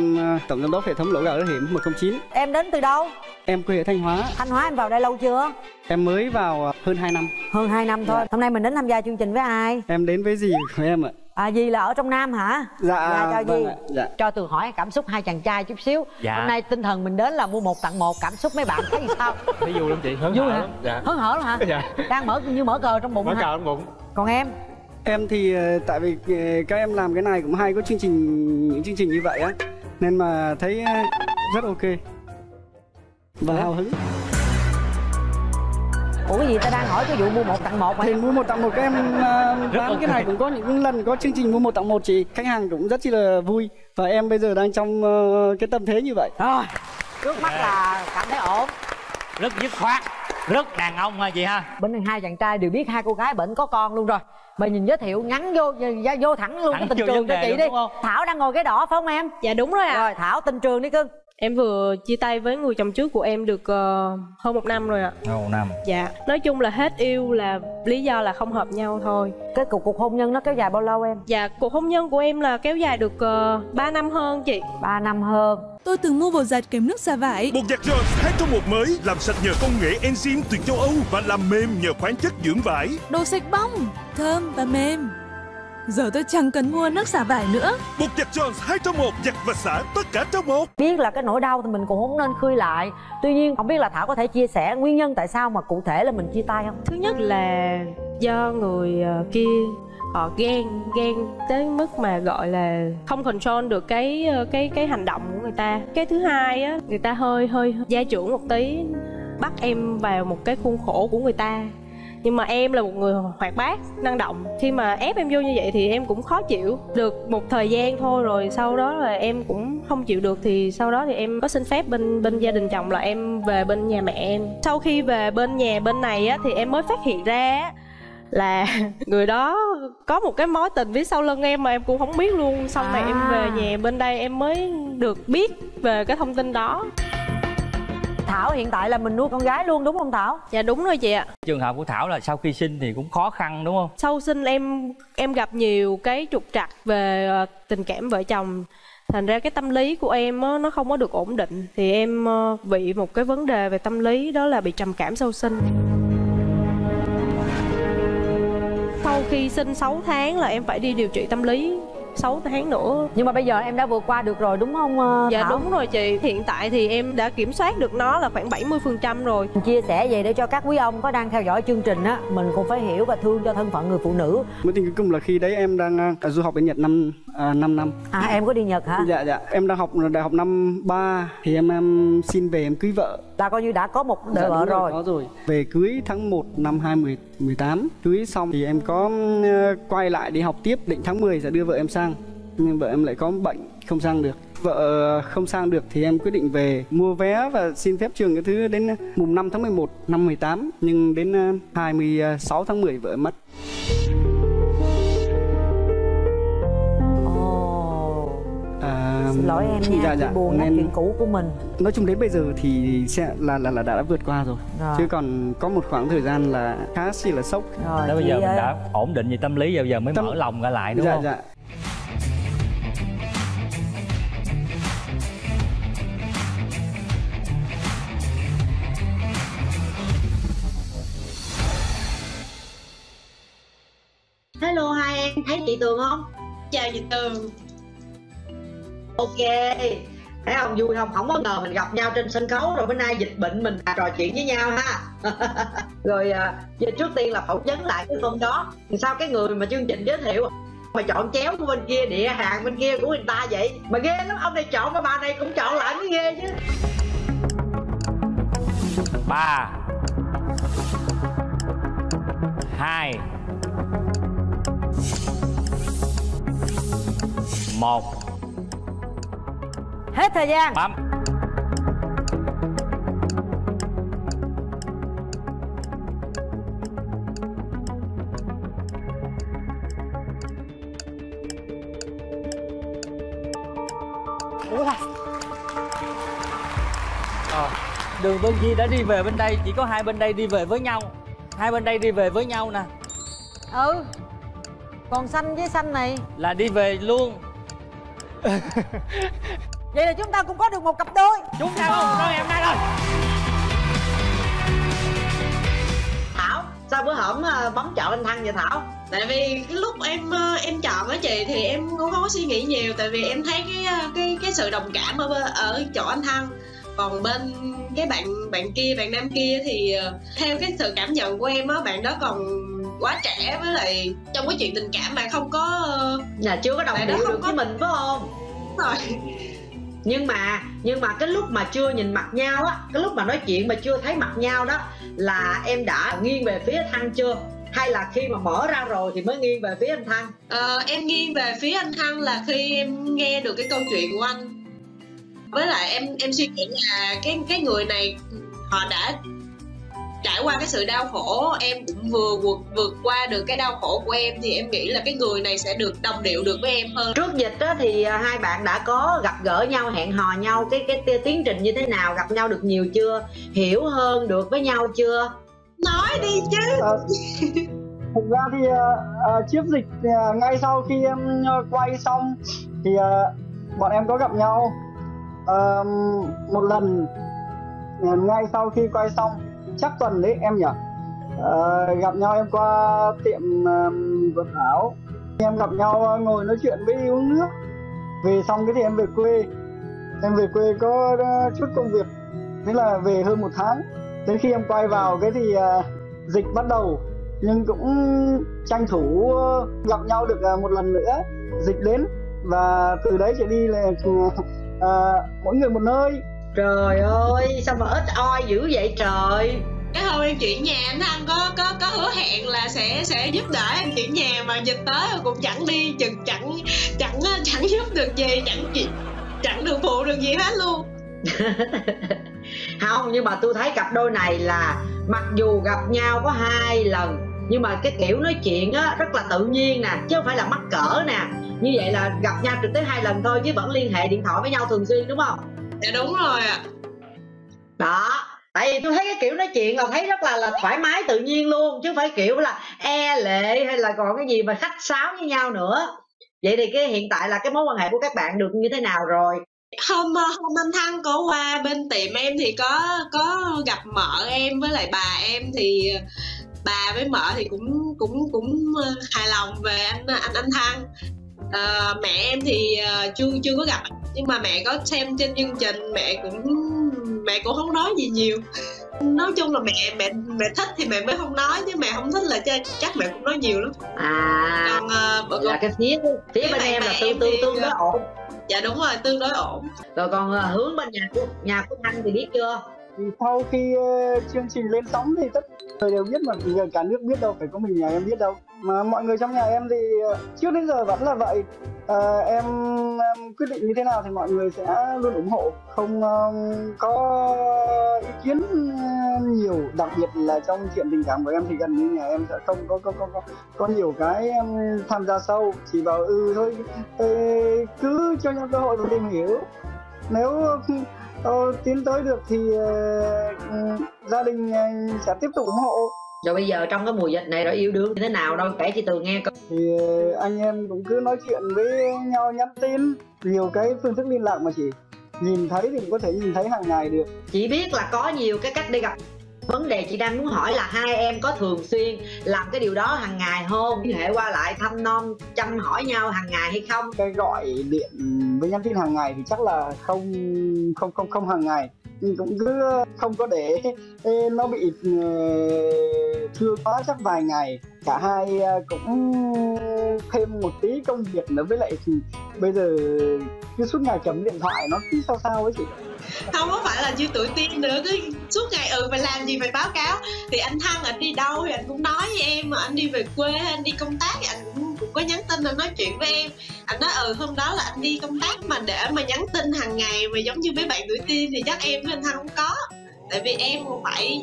tổng giám đốc hệ thống lỗ gạo Đức Hiểm 109. Em đến từ đâu? Em quê ở Thanh Hóa. Thanh Hóa, em vào đây lâu chưa? Em mới vào hơn 2 năm. Hơn 2 năm thôi. Dạ. Hôm nay mình đến tham gia chương trình với ai? Em đến với dì của em ạ. À, dì là ở trong Nam hả? Dạ, cho vâng dì. Dạ. Cho Tường hỏi cảm xúc hai chàng trai chút xíu. Dạ. Hôm nay tinh thần mình đến là mua 1 tặng 1, cảm xúc mấy bạn thấy sao? Thấy vui lắm chị, hớn vui hả? Dạ. Hớn hở lắm hả? Dạ. Đang mở cờ trong bụng. Mở hả? Cờ trong bụng. Còn em? Em thì tại vì các em làm cái này cũng hay có chương trình, những chương trình như vậy á, nên mà thấy rất ok và hào hứng. Ủa cái gì ta đang hỏi cái vụ mua 1 tặng 1 mà. Thì mua 1 tặng 1 các em bán cái này cũng có những lần có chương trình mua 1 tặng 1 chị. Khách hàng cũng rất chi là vui. Và em bây giờ đang trong cái tâm thế như vậy. Rồi, trước mắt là cảm thấy ổn. Rất dứt khoát, rất đàn ông hả chị ha. Bên hai chàng trai đều biết hai cô gái bệnh có con luôn rồi. Mình nhìn giới thiệu ngắn vô thẳng luôn cái tình trường cho chị đi. Thảo đang ngồi cái đỏ phải không em? Dạ đúng rồi ạ. Rồi Thảo tình trường đi cưng. Em vừa chia tay với người chồng trước của em được hơn 1 năm rồi ạ. Hơn 1 năm. Dạ. Nói chung là hết yêu, là lý do là không hợp nhau thôi. Cái cuộc hôn nhân nó kéo dài bao lâu em? Dạ, cuộc hôn nhân của em là kéo dài được 3 năm hơn chị. 3 năm hơn. Tôi từng mua bột giặt kèm nước xả vải. Bột giặt George 2 trong 1 mới, làm sạch nhờ công nghệ enzyme từ châu Âu và làm mềm nhờ khoáng chất dưỡng vải. Đồ sạch bóng, thơm và mềm. Giờ tôi chẳng cần mua nước xả vải nữa. Bột giặt Jones 2 trong 1, giặt và xả tất cả trong một. Biết là cái nỗi đau thì mình cũng không nên khơi lại. Tuy nhiên không biết là Thảo có thể chia sẻ nguyên nhân tại sao mà cụ thể là mình chia tay không? Thứ nhất là do người kia họ ghen tới mức mà gọi là không control được cái hành động của người ta. Cái thứ hai á, người ta hơi gia trưởng một tí, bắt em vào một cái khuôn khổ của người ta. Nhưng mà em là một người hoạt bát, năng động. Khi mà ép em vô như vậy thì em cũng khó chịu. Được một thời gian thôi rồi sau đó là em cũng không chịu được. Thì sau đó thì em có xin phép bên gia đình chồng là em về bên nhà mẹ em. Sau khi về bên nhà bên này á, thì em mới phát hiện ra là người đó có một cái mối tình phía sau lưng em mà em cũng không biết luôn. Sau này em về nhà bên đây em mới được biết về cái thông tin đó. Thảo hiện tại là mình nuôi con gái luôn đúng không Thảo? Dạ đúng rồi chị ạ. Trường hợp của Thảo là sau khi sinh thì cũng khó khăn đúng không? Sau sinh em gặp nhiều cái trục trặc về tình cảm vợ chồng. Thành ra cái tâm lý của em nó không có được ổn định. Thì em bị một cái vấn đề về tâm lý, đó là bị trầm cảm sau sinh. Sau khi sinh 6 tháng là em phải đi điều trị tâm lý 6 tháng nữa. Nhưng mà bây giờ em đã vượt qua được rồi đúng không Thảo? Dạ đúng rồi chị. Hiện tại thì em đã kiểm soát được nó là khoảng 70% rồi. Chia sẻ về để cho các quý ông có đang theo dõi chương trình á, mình cũng phải hiểu và thương cho thân phận người phụ nữ. Mới tin cuối cùng là khi đấy em đang du học ở Nhật 5 năm. À em có đi Nhật hả? Dạ dạ. Em đang học đại học năm 3 thì em xin về em cưới vợ. Là coi như đã có một đời vợ rồi. Có rồi. Về cưới tháng 1 năm 2018. Cưới xong thì em có quay lại đi học tiếp, định tháng 10 sẽ đưa vợ em sang. Nhưng vợ em lại có bệnh không sang được. Vợ không sang được thì em quyết định về mua vé và xin phép trường cái thứ đến mùng 5 tháng 11 năm 18, nhưng đến 26 tháng 10 vợ em mất. Xin lỗi em nha, dạ, dạ. Buồn nên... chuyện cũ của mình. Nói chung đến bây giờ thì sẽ là đã vượt qua rồi. Chứ còn có một khoảng thời gian là khá chỉ là sốc. Rồi, bây giờ mình đã ổn định về tâm lý, bây giờ mới mở lòng ra lại đúng dạ, không? Dạ. Hello, hai em thấy chị Tường không? Chào chị Tường. Ok, thấy không, vui không? Không có ngờ mình gặp nhau trên sân khấu rồi, bữa nay dịch bệnh mình trò chuyện với nhau ha. Rồi trước tiên là phỏng vấn lại cái hôm đó, sao cái người mà chương trình giới thiệu mà chọn chéo của bên kia, địa hàng bên kia của người ta vậy? Mà ghê lắm, ông này chọn mà bà này cũng chọn lại mới ghê chứ. Ba, hai, một. Hết thời gian. Bấm. Đường bên kia đã đi về bên đây, chỉ có hai bên đây đi về với nhau. Hai bên đây đi về với nhau nè. Ừ. Còn xanh với xanh này là đi về luôn. Vậy là chúng ta cũng có được một cặp đôi. Chúng ta có một đôi ngày hôm nay rồi. Thảo, sao bữa hổm bấm chọn anh Thăng vậy Thảo? Tại vì cái lúc em chọn á chị thì em cũng không có suy nghĩ nhiều. Tại vì em thấy cái sự đồng cảm ở chỗ anh Thăng. Còn bên cái bạn nam kia thì theo cái sự cảm nhận của em á, bạn đó còn quá trẻ, với lại trong cái chuyện tình cảm mà không có chưa có đồng điệu được với mình phải không? Đúng rồi. Nhưng mà cái lúc mà chưa nhìn mặt nhau á, cái lúc mà nói chuyện mà chưa thấy mặt nhau đó, là em đã nghiêng về phía Thăng chưa? Hay là khi mà mở ra rồi thì mới nghiêng về phía anh Thăng? Em nghiêng về phía anh Thăng là khi em nghe được cái câu chuyện của anh. Với lại em suy nghĩ là cái người này họ đã trải qua cái sự đau khổ, em cũng vừa vượt qua được cái đau khổ của em, thì em nghĩ là cái người này sẽ được đồng điệu được với em hơn. Trước dịch đó thì hai bạn đã có gặp gỡ nhau, hẹn hò nhau, cái tiến trình như thế nào, gặp nhau được nhiều chưa, hiểu hơn được với nhau chưa? Nói đi chứ. Thực ra thì trước dịch thì, ngay sau khi em quay xong thì bọn em có gặp nhau một lần ngay sau khi quay xong, chắc tuần đấy em nhỉ. Gặp nhau em qua tiệm quần áo, em gặp nhau ngồi nói chuyện với uống nước, về xong cái thì em về quê. Em về quê có chút công việc, thế là về hơn một tháng. Đến khi em quay vào cái thì dịch bắt đầu, nhưng cũng tranh thủ gặp nhau được một lần nữa. Dịch đến và từ đấy trở đi là mỗi người một nơi. Trời ơi, sao mà ít oi dữ vậy trời. Cái hôm em chuyển nhà, anh Thăng có hứa hẹn là sẽ giúp đỡ em chuyển nhà, mà dịch tới cũng chẳng đi, chẳng giúp được gì, chẳng được phụ được gì hết luôn. Không, nhưng mà tôi thấy cặp đôi này là mặc dù gặp nhau có 2 lần, nhưng mà cái kiểu nói chuyện á rất là tự nhiên nè, chứ không phải là mắc cỡ nè. Như vậy là gặp nhau trực tiếp 2 lần thôi, chứ vẫn liên hệ điện thoại với nhau thường xuyên đúng không? Dạ đúng rồi ạ. Đó, tại vì tôi thấy cái kiểu nói chuyện là thấy rất là thoải mái tự nhiên luôn, chứ phải kiểu là e lệ hay là còn cái gì mà khách sáo với nhau nữa. Vậy thì cái hiện tại là cái mối quan hệ của các bạn được như thế nào rồi? Hôm anh Thăng có qua bên tiệm em thì có gặp mợ em với lại bà em, thì bà với mợ thì cũng hài lòng về anh Thăng. Mẹ em thì chưa có gặp, nhưng mà mẹ có xem trên chương trình, mẹ cũng không nói gì nhiều. Nói chung là mẹ thích thì mẹ mới không nói, chứ mẹ không thích là chắc mẹ cũng nói nhiều lắm. Còn là cái phía bên em là tương đối ổn. Dạ đúng rồi, tương đối ổn. Rồi còn hướng bên nhà của Thanh thì biết chưa? Sau khi chương trình lên sóng thì tất người đều biết, mà cả nước biết đâu, phải có mình nhà em biết đâu. Mà mọi người trong nhà em thì trước đến giờ vẫn là vậy. Em quyết định như thế nào thì mọi người sẽ luôn ủng hộ, không có ý kiến nhiều. Đặc biệt là trong chuyện tình cảm của em thì gần như nhà em sẽ không có nhiều cái em tham gia sâu, chỉ bảo thôi cứ cho nhau cơ hội và tìm hiểu. Nếu tiến tới được thì gia đình sẽ tiếp tục ủng hộ. Rồi bây giờ trong cái mùa dịch này rồi yêu đương như thế nào đâu, kể chị Tường nghe coi. Thì anh em cũng cứ nói chuyện với nhau, nhắn tin, nhiều cái phương thức liên lạc mà chị nhìn thấy thì cũng có thể nhìn thấy hàng ngày được. Chị biết là có nhiều cái cách để gặp. Vấn đề chị đang muốn hỏi là hai em có thường xuyên làm cái điều đó hàng ngày không? Liên hệ qua lại thăm nom chăm hỏi nhau hàng ngày hay không? Cái gọi điện với nhắn tin hàng ngày thì chắc là không hàng ngày. Nhưng cũng cứ không có để nó bị thưa quá, chắc vài ngày. Cả hai cũng thêm một tí công việc nữa, với lại thì bây giờ cứ suốt ngày cầm điện thoại nó cứ sao ấy chị. Không có phải là chưa tuổi tiên nữa, cứ suốt ngày phải làm gì phải báo cáo. Thì anh Thăng anh đi đâu thì anh cũng nói với em, mà anh đi về quê hay anh đi công tác thì anh cũng có nhắn tin, anh nói chuyện với em. Anh nói hôm đó là anh đi công tác, mà để mà nhắn tin hàng ngày mà giống như mấy bạn tuổi tiên thì chắc em với anh Thăng không có. Tại vì em cũng phải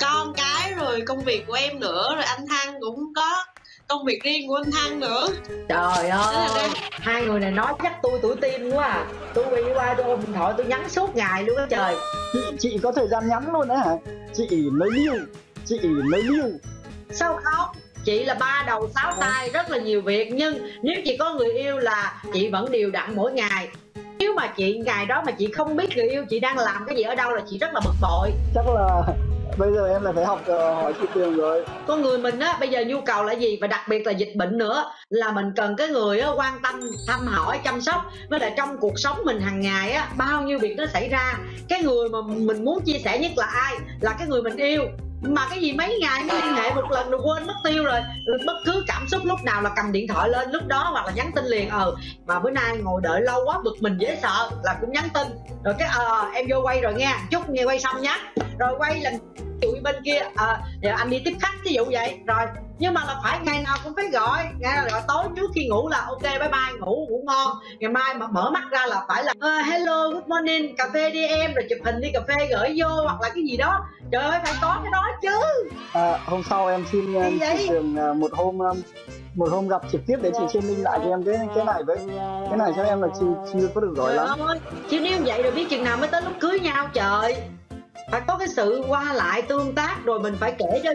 con cái rồi công việc của em nữa, rồi anh Thăng cũng có công việc riêng của anh Thăng nữa. Trời ơi, hai người này nói chắc tôi tuổi tiên quá à. Tôi bị qua tôi ôm điện thoại tôi nhắn suốt ngày luôn á trời. Chị có thời gian nhắn luôn á hả? Chị mới liêu. Sao không? Chị là ba đầu sáu tay, rất là nhiều việc, nhưng nếu chị có người yêu là chị vẫn đều đặn mỗi ngày. Nếu mà chị ngày đó mà chị không biết người yêu chị đang làm cái gì ở đâu là chị rất là bực bội. Chắc là bây giờ em lại phải học hỏi chị Tường rồi. Con người mình á, bây giờ nhu cầu là gì, và đặc biệt là dịch bệnh nữa, là mình cần cái người á, quan tâm, thăm hỏi, chăm sóc. Với lại trong cuộc sống mình hàng ngày á, bao nhiêu việc nó xảy ra, cái người mà mình muốn chia sẻ nhất là ai? Là cái người mình yêu. Mà cái gì mấy ngày mới liên hệ một lần rồi quên mất tiêu rồi. Bất cứ cảm xúc lúc nào là cầm điện thoại lên lúc đó, hoặc là nhắn tin liền. Mà bữa nay ngồi đợi lâu quá bực mình dễ sợ, là cũng nhắn tin. Rồi cái em vô quay rồi nghe, chút nghe quay xong nhá. Rồi quay lần tụi bên kia thì anh đi tiếp khách, ví dụ vậy. Rồi nhưng mà là phải ngày nào cũng phải gọi, ngày nào gọi tối trước khi ngủ là ok bye bye, ngủ ngon, ngày mai mà mở mắt ra là phải là hello good morning cà phê đi em, rồi chụp hình đi cà phê gửi vô, hoặc là cái gì đó. Trời ơi, phải có cái đó chứ. Hôm sau em xin chị Tường một hôm gặp trực tiếp để chị trên minh lại cho em cái này với cái này, cho em là chị chưa có được gọi lắm chứ nếu vậy rồi biết chừng nào mới tới lúc cưới nhau. Trời, phải có cái sự qua lại tương tác, rồi mình phải kể cho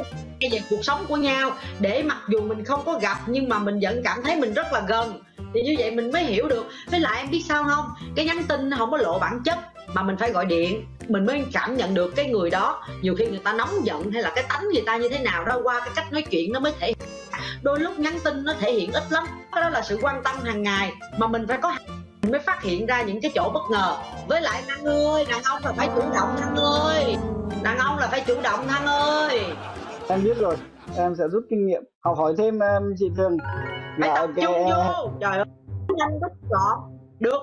về cuộc sống của nhau, để mặc dù mình không có gặp nhưng mà mình vẫn cảm thấy mình rất là gần, thì như vậy mình mới hiểu được. Với lại em biết sao không, cái nhắn tin không có lộ bản chất, mà mình phải gọi điện mình mới cảm nhận được cái người đó, nhiều khi người ta nóng giận hay là cái tánh người ta như thế nào đó, qua cái cách nói chuyện nó mới thể hiện. Đôi lúc nhắn tin nó thể hiện ít lắm, cái đó là sự quan tâm hàng ngày mà mình phải có, mình mới phát hiện ra những cái chỗ bất ngờ. Với lại Thăng ơi, đàn ông là phải chủ động Thăng ơi, đàn ông là phải chủ động Thăng ơi. Em biết rồi, em sẽ rút kinh nghiệm, học hỏi thêm chị Thường. Phải tập trung vô, trời ơi, nhanh rút gọn. Được,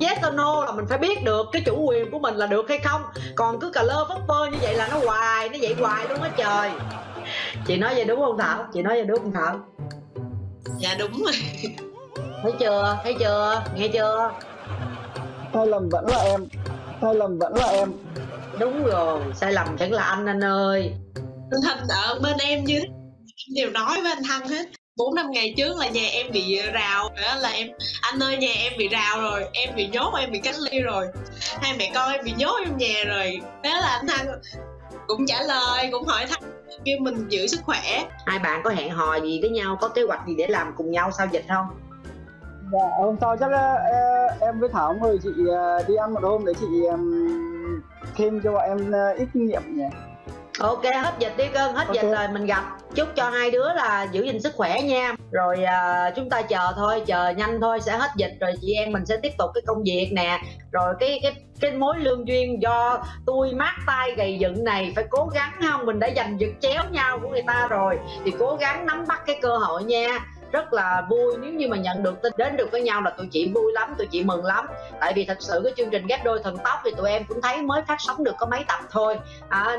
yes or no là mình phải biết được cái chủ quyền của mình là được hay không. Còn cứ cà lơ phất phơ như vậy là nó vậy hoài luôn á trời. Chị nói vậy đúng không Thảo? Dạ đúng rồi. Thấy chưa? Nghe chưa? Sai lầm vẫn là em. Đúng rồi, sai lầm vẫn là anh ơi. Thanh ở bên em chứ đều nói với anh Thanh hết. 4-5 ngày trước là nhà em bị rào, là anh ơi nhà em bị rào rồi, em bị nhốt, em bị cách ly rồi, hai mẹ con em bị nhốt trong nhà rồi. Thế là anh Thanh cũng trả lời, cũng hỏi Thanh kêu mình giữ sức khỏe. Hai bạn có hẹn hò gì với nhau, có kế hoạch gì để làm cùng nhau sau dịch không? Dạ, hôm sau chắc em với Thảo mời chị đi ăn một hôm để chị thêm cho bọn em ít kinh nghiệm nhỉ. Ok, hết dịch đi cưng, hết dịch rồi mình gặp. Chúc cho hai đứa là giữ gìn sức khỏe nha. Rồi chúng ta chờ thôi, chờ nhanh thôi, sẽ hết dịch rồi chị em mình sẽ tiếp tục cái công việc nè. Rồi cái mối lương duyên do tôi mát tay gầy dựng này phải cố gắng không? Mình đã giành giật chéo nhau của người ta rồi thì cố gắng nắm bắt cái cơ hội nha. Rất là vui nếu như mà nhận được tin đến được với nhau là tụi chị vui lắm, tụi chị mừng lắm. Tại vì thật sự cái chương trình Ghép Đôi Thần Tốc thì tụi em cũng thấy mới phát sóng được có mấy tập thôi.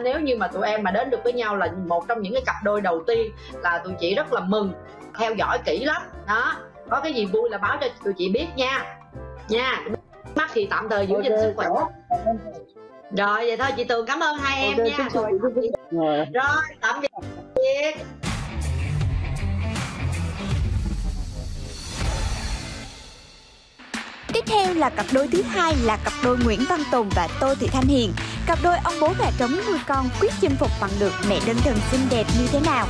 Nếu như mà tụi em mà đến được với nhau là một trong những cái cặp đôi đầu tiên là tụi chị rất là mừng, theo dõi kỹ lắm đó. Có cái gì vui là báo cho tụi chị biết nha. Nha. Mắt thì tạm thời giữ gìn sức khỏe. Rồi vậy thôi chị Tường, cảm ơn hai em nha. Rồi tạm biệt. Tiếp theo là cặp đôi thứ hai là cặp đôi Nguyễn Văn Tùng và Tô Thị Thanh Hiền. Cặp đôi ông bố gà trống nuôi con quyết chinh phục bằng được mẹ đơn thân xinh đẹp như thế nào.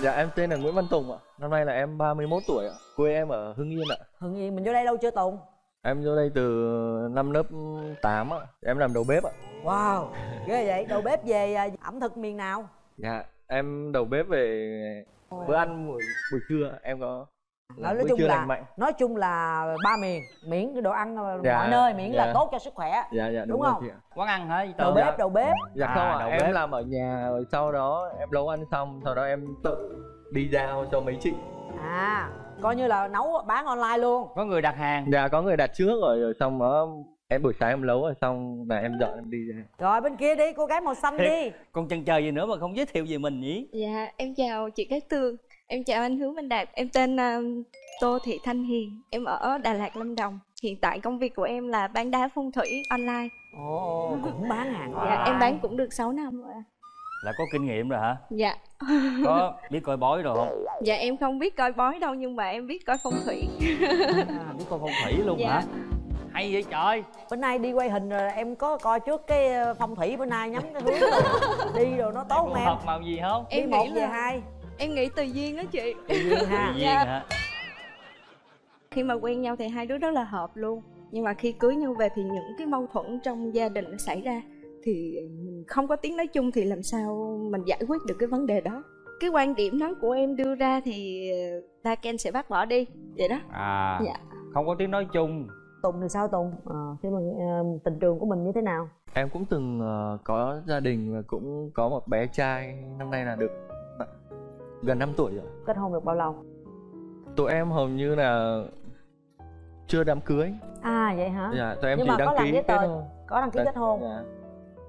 Dạ em tên là Nguyễn Văn Tùng ạ. Năm nay là em 31 tuổi ạ. Quê em ở Hưng Yên ạ. Hưng Yên mình vô đây lâu chưa Tùng? Em vô đây từ năm lớp 8 ạ. Em làm đầu bếp ạ. Wow, ghê vậy. Đầu bếp về ẩm thực miền nào? Dạ em đầu bếp về bữa ăn buổi trưa em có. Nói chung là ba miền, miễn cái đồ ăn mọi nơi, miễn là tốt cho sức khỏe. Dạ đúng không? Quán ăn hả? Đầu bếp. Dạ không ạ, em làm ở nhà rồi sau đó em nấu ăn xong, sau đó em tự đi giao cho mấy chị. À, coi như là nấu bán online luôn. Có người đặt hàng. Dạ có người đặt trước rồi xong đó em buổi sáng em nấu rồi xong là em dọn em đi ra. Rồi bên kia đi, cô gái màu xanh đi. Còn chần chờ gì nữa mà không giới thiệu về mình nhỉ? Dạ, em chào chị Cát Tường. Em chào anh Hứa Minh Đạt, em tên Tô Thị Thanh Hiền, em ở Đà Lạt, Lâm Đồng. Hiện tại công việc của em là bán đá phong thủy online. Ồ, cũng bán hàng. Dạ, em bán cũng được 6 năm rồi. Là có kinh nghiệm rồi hả? Dạ. Có biết coi bói rồi không? Dạ, em không biết coi bói đâu nhưng mà em biết coi phong thủy. À, biết coi phong thủy luôn hả? Hay vậy trời. Bữa nay đi quay hình rồi em có coi trước cái phong thủy bữa nay nhắm cái hướng đi rồi nó tốt không em? Hợp màu gì không? Em nghĩ là 2. Em nghĩ tùy duyên đó chị. Tùy duyên ha. Dạ. Khi mà quen nhau thì hai đứa rất là hợp luôn. Nhưng mà khi cưới nhau về thì những cái mâu thuẫn trong gia đình nó xảy ra. Thì mình không có tiếng nói chung thì làm sao mình giải quyết được cái vấn đề đó. Cái quan điểm đó của em đưa ra thì ta Ken sẽ bác bỏ đi. Vậy đó. À dạ. Không có tiếng nói chung. Tùng thì sao Tùng? Thế mà tình trường của mình như thế nào? Em cũng từng có gia đình và cũng có một bé trai. Năm nay là được gần 5 tuổi rồi. Kết hôn được bao lâu? Tụi em hầu như là chưa đám cưới. À vậy hả? Dạ, tụi em nhưng chỉ đăng ký kết hôn. Có đăng ký kết hôn. Dạ.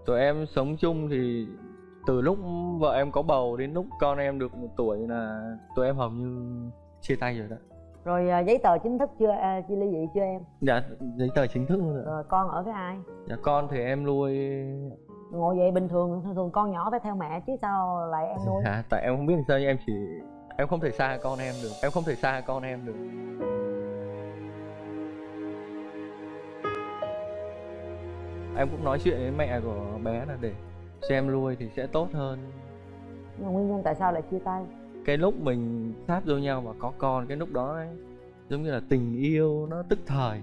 Tụi em sống chung thì từ lúc vợ em có bầu đến lúc con em được 1 tuổi là tụi em hầu như chia tay rồi đó. Rồi giấy tờ chính thức chưa, chia ly dị chưa em? Dạ, giấy tờ chính thức rồi. Rồi con ở với ai? Dạ, con thì em nuôi. Ngồi vậy bình thường, thường con nhỏ phải theo mẹ chứ sao lại em nuôi? À, tại em không biết làm sao nhưng em không thể xa con em được. Em không thể xa con em được. Em cũng nói chuyện với mẹ của bé là để xem nuôi thì sẽ tốt hơn. Nhưng mà nguyên nhân tại sao lại chia tay? Cái lúc mình sáp vô nhau và có con, cái lúc đó ấy, giống như là tình yêu nó tức thời.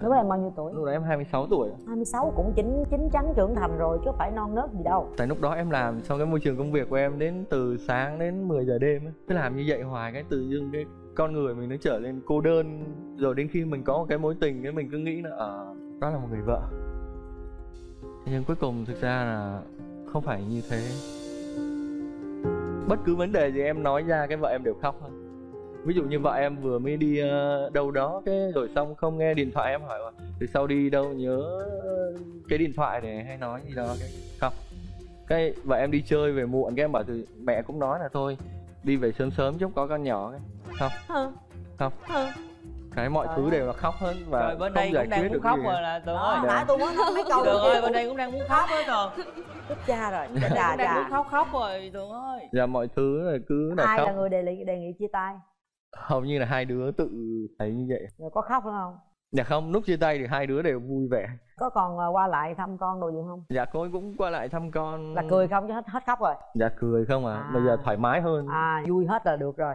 Lúc đó em bao nhiêu tuổi? Lúc đó em 26 tuổi. 26 cũng chín chắn trưởng thành rồi chứ phải non nớt gì đâu. Tại lúc đó em làm trong cái môi trường công việc của em đến từ sáng đến 10 giờ đêm ấy. Cứ làm như vậy hoài cái tự dưng cái con người mình nó trở nên cô đơn. Rồi đến khi mình có một cái mối tình cái mình cứ nghĩ là đó là một người vợ. Nhưng cuối cùng thực ra là không phải như thế. Bất cứ vấn đề gì em nói ra cái vợ em đều khóc thôi. Ví dụ như vợ em vừa mới đi đâu đó cái rồi xong không nghe điện thoại em hỏi mà từ sau đi đâu nhớ cái điện thoại này hay nói gì đó cái không. Cái vợ em đi chơi về muộn cái em bảo từ mẹ cũng nói là thôi đi về sớm sớm chút có con nhỏ cái không. Cái mọi thứ đều là khóc hơn và trời, bên đây cũng đang muốn khóc rồi là Tường ơi. Nãy tôi muốn nói mấy câu Tường ơi, bên đây cũng đang muốn khóc hết Tường. Tức cha rồi, đang muốn khóc rồi Tường ơi. Dạ mọi thứ là cứ là ai khóc. Ai là người đề nghị chia tay? Hầu như là hai đứa tự thấy như vậy. Rồi có khóc nữa không? Dạ không, lúc chia tay thì hai đứa đều vui vẻ. Có còn qua lại thăm con đồ gì không? Dạ cô cũng qua lại thăm con. Là cười không chứ hết khóc rồi? Dạ cười không à. Bây giờ thoải mái hơn. À vui hết là được rồi.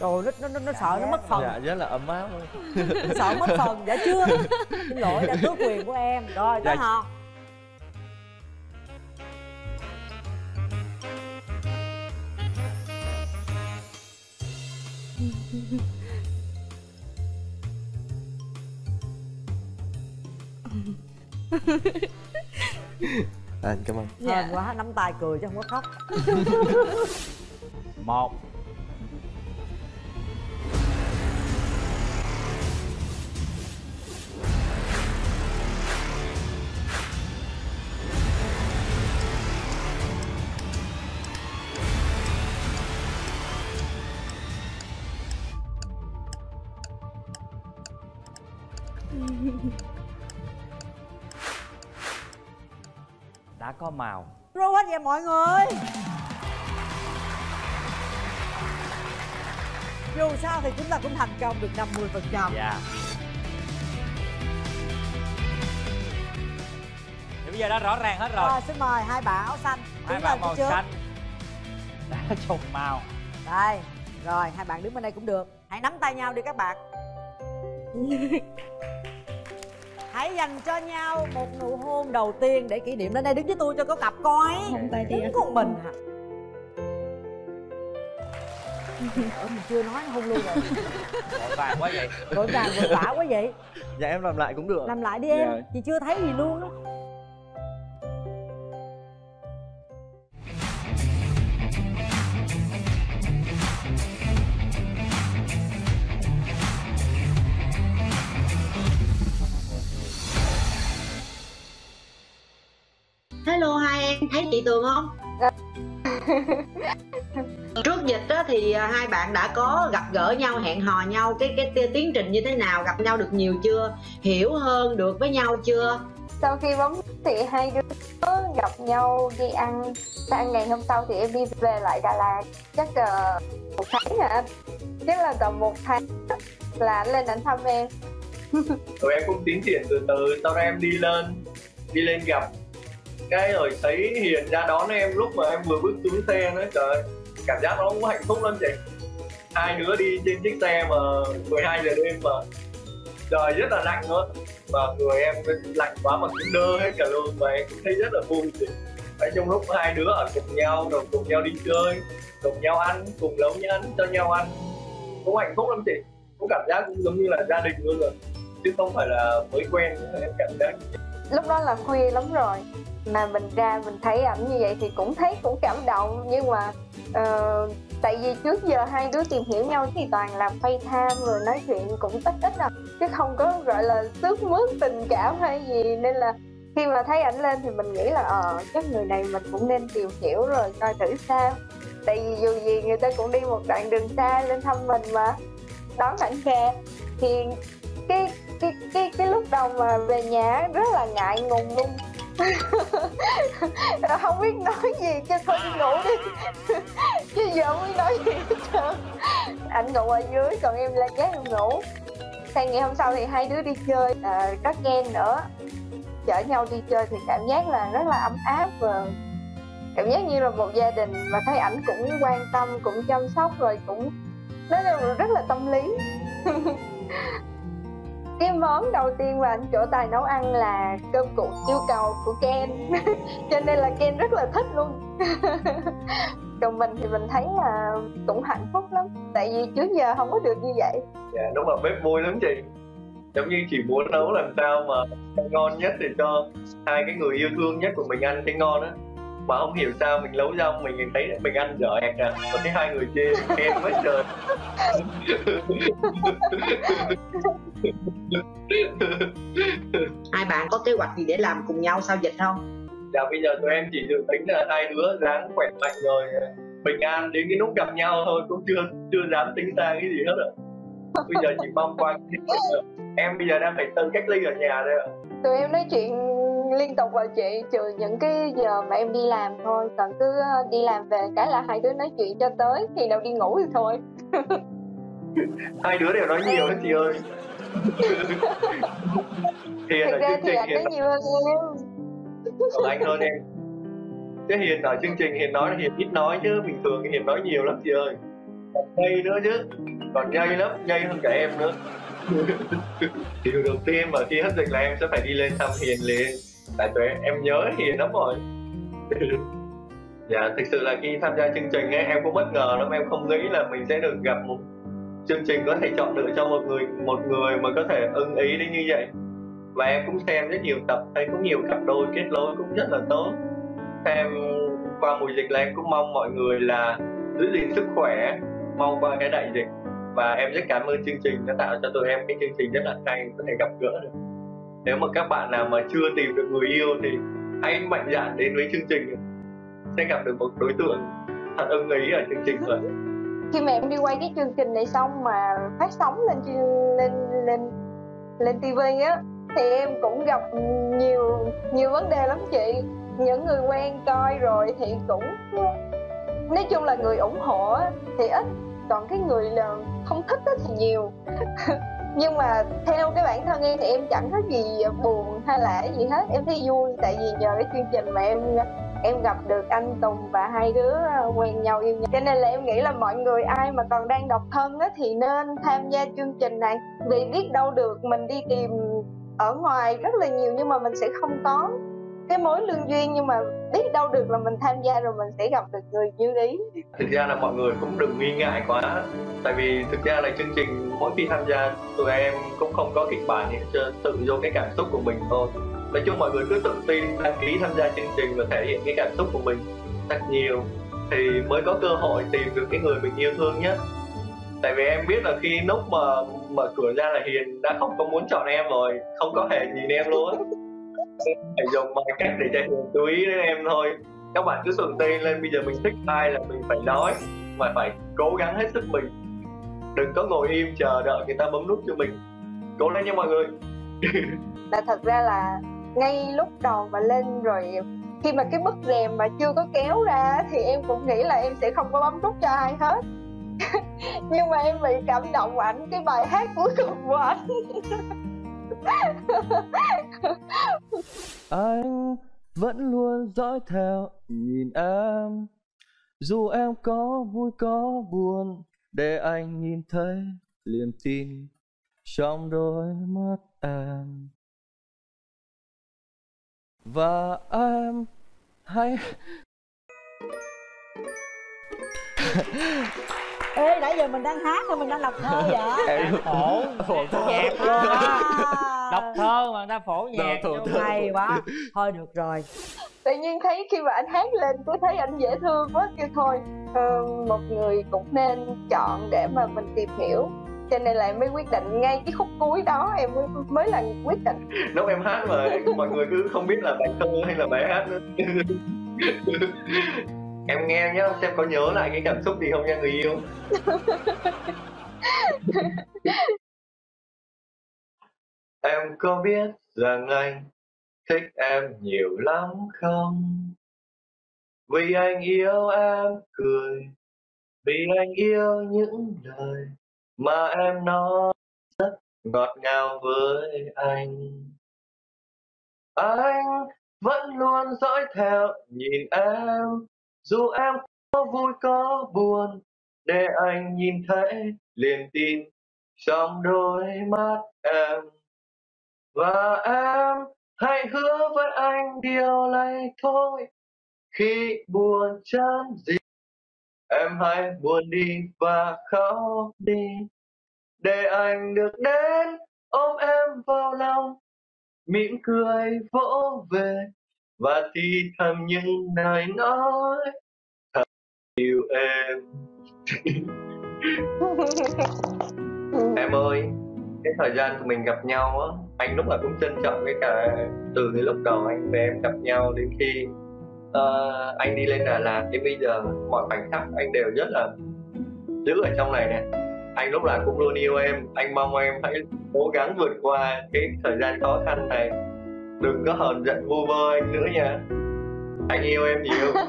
Trời nó sợ nó mất phần. Dạ rất là ấm áp. Sợ mất phần, dạ chưa. Xin lỗi đã tước quyền của em. Rồi tới hò. À, anh cảm ơn. Hên quá, nắm tay cười chứ không có khóc. Một. Đã có màu. Robot vậy mọi người. Dù sao thì chúng ta cũng thành công được 50%. Dạ. Thì bây giờ đã rõ ràng hết rồi. Rồi, xin mời hai bà áo xanh. Hai bà màu xanh đã trùng màu. Đây, rồi hai bạn đứng bên đây cũng được. Hãy nắm tay nhau đi các bạn. Hãy dành cho nhau một nụ hôn đầu tiên để kỷ niệm. Đến đây đứng với tôi cho có cặp coi. Đứng cùng mình hả? Mình chưa nói hôn luôn rồi. Vội vàng quá vậy. Vội vã quá vậy. Dạ em làm lại cũng được. Làm lại đi em, dạ. Chị chưa thấy gì luôn đó. Hello hai em, thấy chị Tường không? Trước dịch đó thì hai bạn đã có gặp gỡ nhau, hẹn hò nhau, cái tiến trình như thế nào, gặp nhau được nhiều chưa, hiểu hơn được với nhau chưa? Sau khi bấm thì hai đứa gặp nhau đi ăn, sang ngày hôm sau thì em đi về lại Đà Lạt, chắc là 1 tháng hả anh? Chắc là tầm 1 tháng là anh lên ảnh thăm em. Tụi em cũng tiến triển từ từ, sau đó em đi lên gặp. Cái rồi thấy Hiền ra đón em lúc mà em vừa bước xuống xe nữa, trời ơi, cảm giác nó cũng hạnh phúc lắm chị. Hai đứa đi trên chiếc xe mà 12 giờ đêm mà trời rất là lạnh nữa. Và người em lạnh quá mà cứ đơ hết cả luôn, mà em cũng thấy rất là vui chị. Phải trong lúc hai đứa ở cùng nhau, rồi cùng nhau đi chơi, cùng nhau ăn, cùng nấu nhắn cho nhau ăn. Cũng hạnh phúc lắm chị, cũng cảm giác cũng giống như là gia đình luôn rồi. Chứ không phải là mới quen nữa, em cảm giác. Lúc đó là khuya lắm rồi, mà mình ra mình thấy ảnh như vậy thì cũng thấy cũng cảm động, nhưng mà tại vì trước giờ hai đứa tìm hiểu nhau thì toàn làm FaceTime rồi nói chuyện cũng ít rồi, chứ không có gọi là sướt mướt tình cảm hay gì, nên là khi mà thấy ảnh lên thì mình nghĩ là chắc người này mình cũng nên tìm hiểu rồi coi thử sao, tại vì dù gì người ta cũng đi một đoạn đường xa lên thăm mình mà, đón thẳng về thì cái lúc đầu mà về nhà rất là ngại ngùng luôn. Không biết nói gì cho thôi đi ngủ đi. Chứ giờ không biết nói gì hết trơn. Anh ngủ ở dưới còn em lên ghế em ngủ. Sang ngày hôm sau thì hai đứa đi chơi các game nữa, chở nhau đi chơi thì cảm giác là rất là ấm áp và cảm giác như là một gia đình, và thấy ảnh cũng quan tâm, cũng chăm sóc, rồi cũng nói là rất là tâm lý. Cái món đầu tiên mà anh chỗ tài nấu ăn là cơm cuộn yêu cầu của Ken. Cho nên là Ken rất là thích luôn. Còn mình thì mình thấy là cũng hạnh phúc lắm, tại vì trước giờ không có được như vậy. Dạ đúng là bếp vui lắm chị. Giống như chị muốn nấu làm sao mà ngon nhất để cho hai cái người yêu thương nhất của mình ăn cái ngon á. Mà không hiểu sao mình nấu rau mình thấy mình ăn dở ẹt à, còn thấy hai người chê em quá trời. Hai bạn có kế hoạch gì để làm cùng nhau sau dịch không? Dạ bây giờ tụi em chỉ dự tính là hai đứa ráng khỏe mạnh rồi bình an đến cái lúc gặp nhau thôi, cũng chưa dám tính sang cái gì hết rồi. Bây giờ chỉ mong qua em bây giờ đang phải tự cách ly ở nhà đây ạ. Tụi em nói chuyện liên tục vào chị, trừ những cái giờ mà em đi làm thôi, còn cứ đi làm về cái là hai đứa nói chuyện cho tới khi nào đi ngủ thì thôi. Hai đứa đều nói nhiều đó chị ơi. Thực ra thì anh nói nhiều hơn em. Còn anh hơn em. Chứ Hiền ở chương trình Hiền nói là Hiền ít nói, chứ bình thường Hiền nói nhiều lắm chị ơi. Còn ngây nữa chứ, còn ngây lắm, ngây hơn cả em nữa. Điều đầu tiên mà khi hết dịch là em sẽ phải đi lên thăm Hiền liền. Tại tụi em nhớ Hiền lắm rồi. Dạ, thực sự là khi tham gia chương trình ấy, em cũng bất ngờ lắm. Em không nghĩ là mình sẽ được gặp một chương trình có thể chọn lựa cho một người mà có thể ưng ý đến như vậy. Và em cũng xem rất nhiều tập, thấy có nhiều cặp đôi kết nối cũng rất là tốt. Xem qua mùa dịch là em cũng mong mọi người là giữ gìn sức khỏe, mong qua cái đại dịch. Và em rất cảm ơn chương trình đã tạo cho tụi em cái chương trình rất là hay, có thể gặp gỡ được. Nếu mà các bạn nào mà chưa tìm được người yêu thì hãy mạnh dạn đến với chương trình, sẽ gặp được một đối tượng thật ưng ý ở chương trình rồi. Khi mà em đi quay cái chương trình này xong mà phát sóng lên TV á, thì em cũng gặp nhiều vấn đề lắm chị. Những người quen coi rồi thì cũng nói chung là người ủng hộ thì ít, còn cái người là không thích thì nhiều. Nhưng mà theo cái bản thân em thì em chẳng có gì buồn hay là gì hết, em thấy vui tại vì nhờ cái chương trình mà em gặp được anh Tùng và hai đứa quen nhau yêu nhau. Cho nên là em nghĩ là mọi người ai mà còn đang độc thân á thì nên tham gia chương trình này, vì biết đâu được mình đi tìm ở ngoài rất là nhiều nhưng mà mình sẽ không có cái mối lương duyên, nhưng mà biết đâu được là mình tham gia rồi mình sẽ gặp được người như ý. Thực ra là mọi người cũng đừng nghi ngại quá, tại vì thực ra là chương trình mỗi khi tham gia tụi em cũng không có kịch bản gì hết, tự vô cái cảm xúc của mình thôi. Nói chung mọi người cứ tự tin đăng ký tham gia chương trình và thể hiện cái cảm xúc của mình thật nhiều thì mới có cơ hội tìm được cái người mình yêu thương nhất. Tại vì em biết là khi lúc mà mở cửa ra là Hiền đã không có muốn chọn em rồi, không có hề nhìn em luôn. Phải dùng mọi cách để cho Hiền chú ý đến em thôi. Các bạn cứ tự tin lên, bây giờ mình thích ai là mình phải nói và phải cố gắng hết sức mình. Đừng có ngồi im chờ đợi người ta bấm nút cho mình. Cố lên nha mọi người. Là thật ra là ngay lúc đầu mà lên rồi, khi mà cái bức rèm mà chưa có kéo ra thì em cũng nghĩ là em sẽ không có bấm nút cho ai hết. Nhưng mà em bị cảm động ảnh cái bài hát cuối cùng của ảnh. Anh vẫn luôn dõi theo nhìn em, dù em có vui có buồn, để anh nhìn thấy niềm tin trong đôi mắt em. Và em hãy... Ê, nãy giờ mình đang hát hay mình đang đọc thơ vậy? Em phổ nhạc luôn á. Đọc thơ mà người ta phổ nhạc hay quá. Thôi được rồi. Tự nhiên thấy khi mà anh hát lên tôi thấy anh dễ thương quá, kêu thôi một người cũng nên chọn để mà mình tìm hiểu. Cho nên là em mới quyết định ngay cái khúc cuối đó, em mới là quyết định. Lúc em hát mà mọi người cứ không biết là bài thơ hay là bài hát nữa. Em nghe nhá, xem có nhớ lại cái cảm xúc gì không nha người yêu. Em có biết rằng anh thích em nhiều lắm không? Vì anh yêu em cười, vì anh yêu những lời mà em nói rất ngọt ngào với anh. Anh vẫn luôn dõi theo nhìn em, dù em có vui có buồn, để anh nhìn thấy liền tin trong đôi mắt em. Và em hãy hứa với anh điều này thôi, khi buồn chán gì em hãy buồn đi và khóc đi, để anh được đến ôm em vào lòng, mỉm cười vỗ về và thì thầm những lời nói thật yêu em. Em ơi, cái thời gian tụi mình gặp nhau á, anh lúc nào cũng trân trọng cái cả từ cái lúc đầu anh và em gặp nhau đến khi anh đi lên Đà Lạt đến bây giờ, mọi khoảnh khắc anh đều rất là giữ ở trong này nè. Anh lúc nào cũng luôn yêu em, anh mong em hãy cố gắng vượt qua cái thời gian khó khăn này, đừng có hờn giận vu vơ anh nữa nha, anh yêu em nhiều.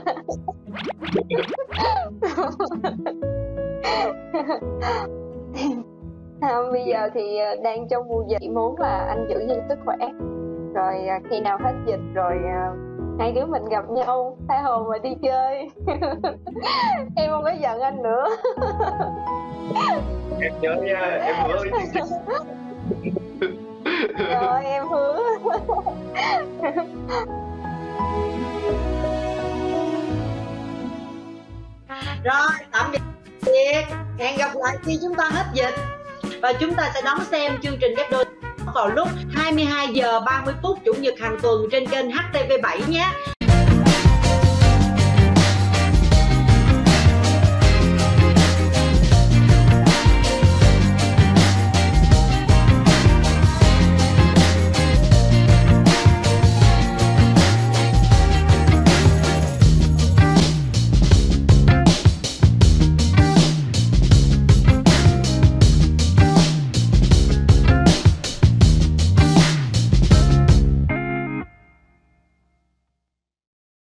Bây giờ thì đang trong mùa dịch, muốn là anh giữ gìn sức khỏe, rồi khi nào hết dịch rồi hai đứa mình gặp nhau tha hồ mà đi chơi. Em không có giận anh nữa. Em nhớ nha, em hứa. Rồi em hứa. Rồi tạm biệt. Hẹn gặp lại khi chúng ta hết dịch. Và chúng ta sẽ đón xem chương trình Ghép Đôi vào lúc 22:30 chủ nhật hàng tuần trên kênh HTV7 nhé.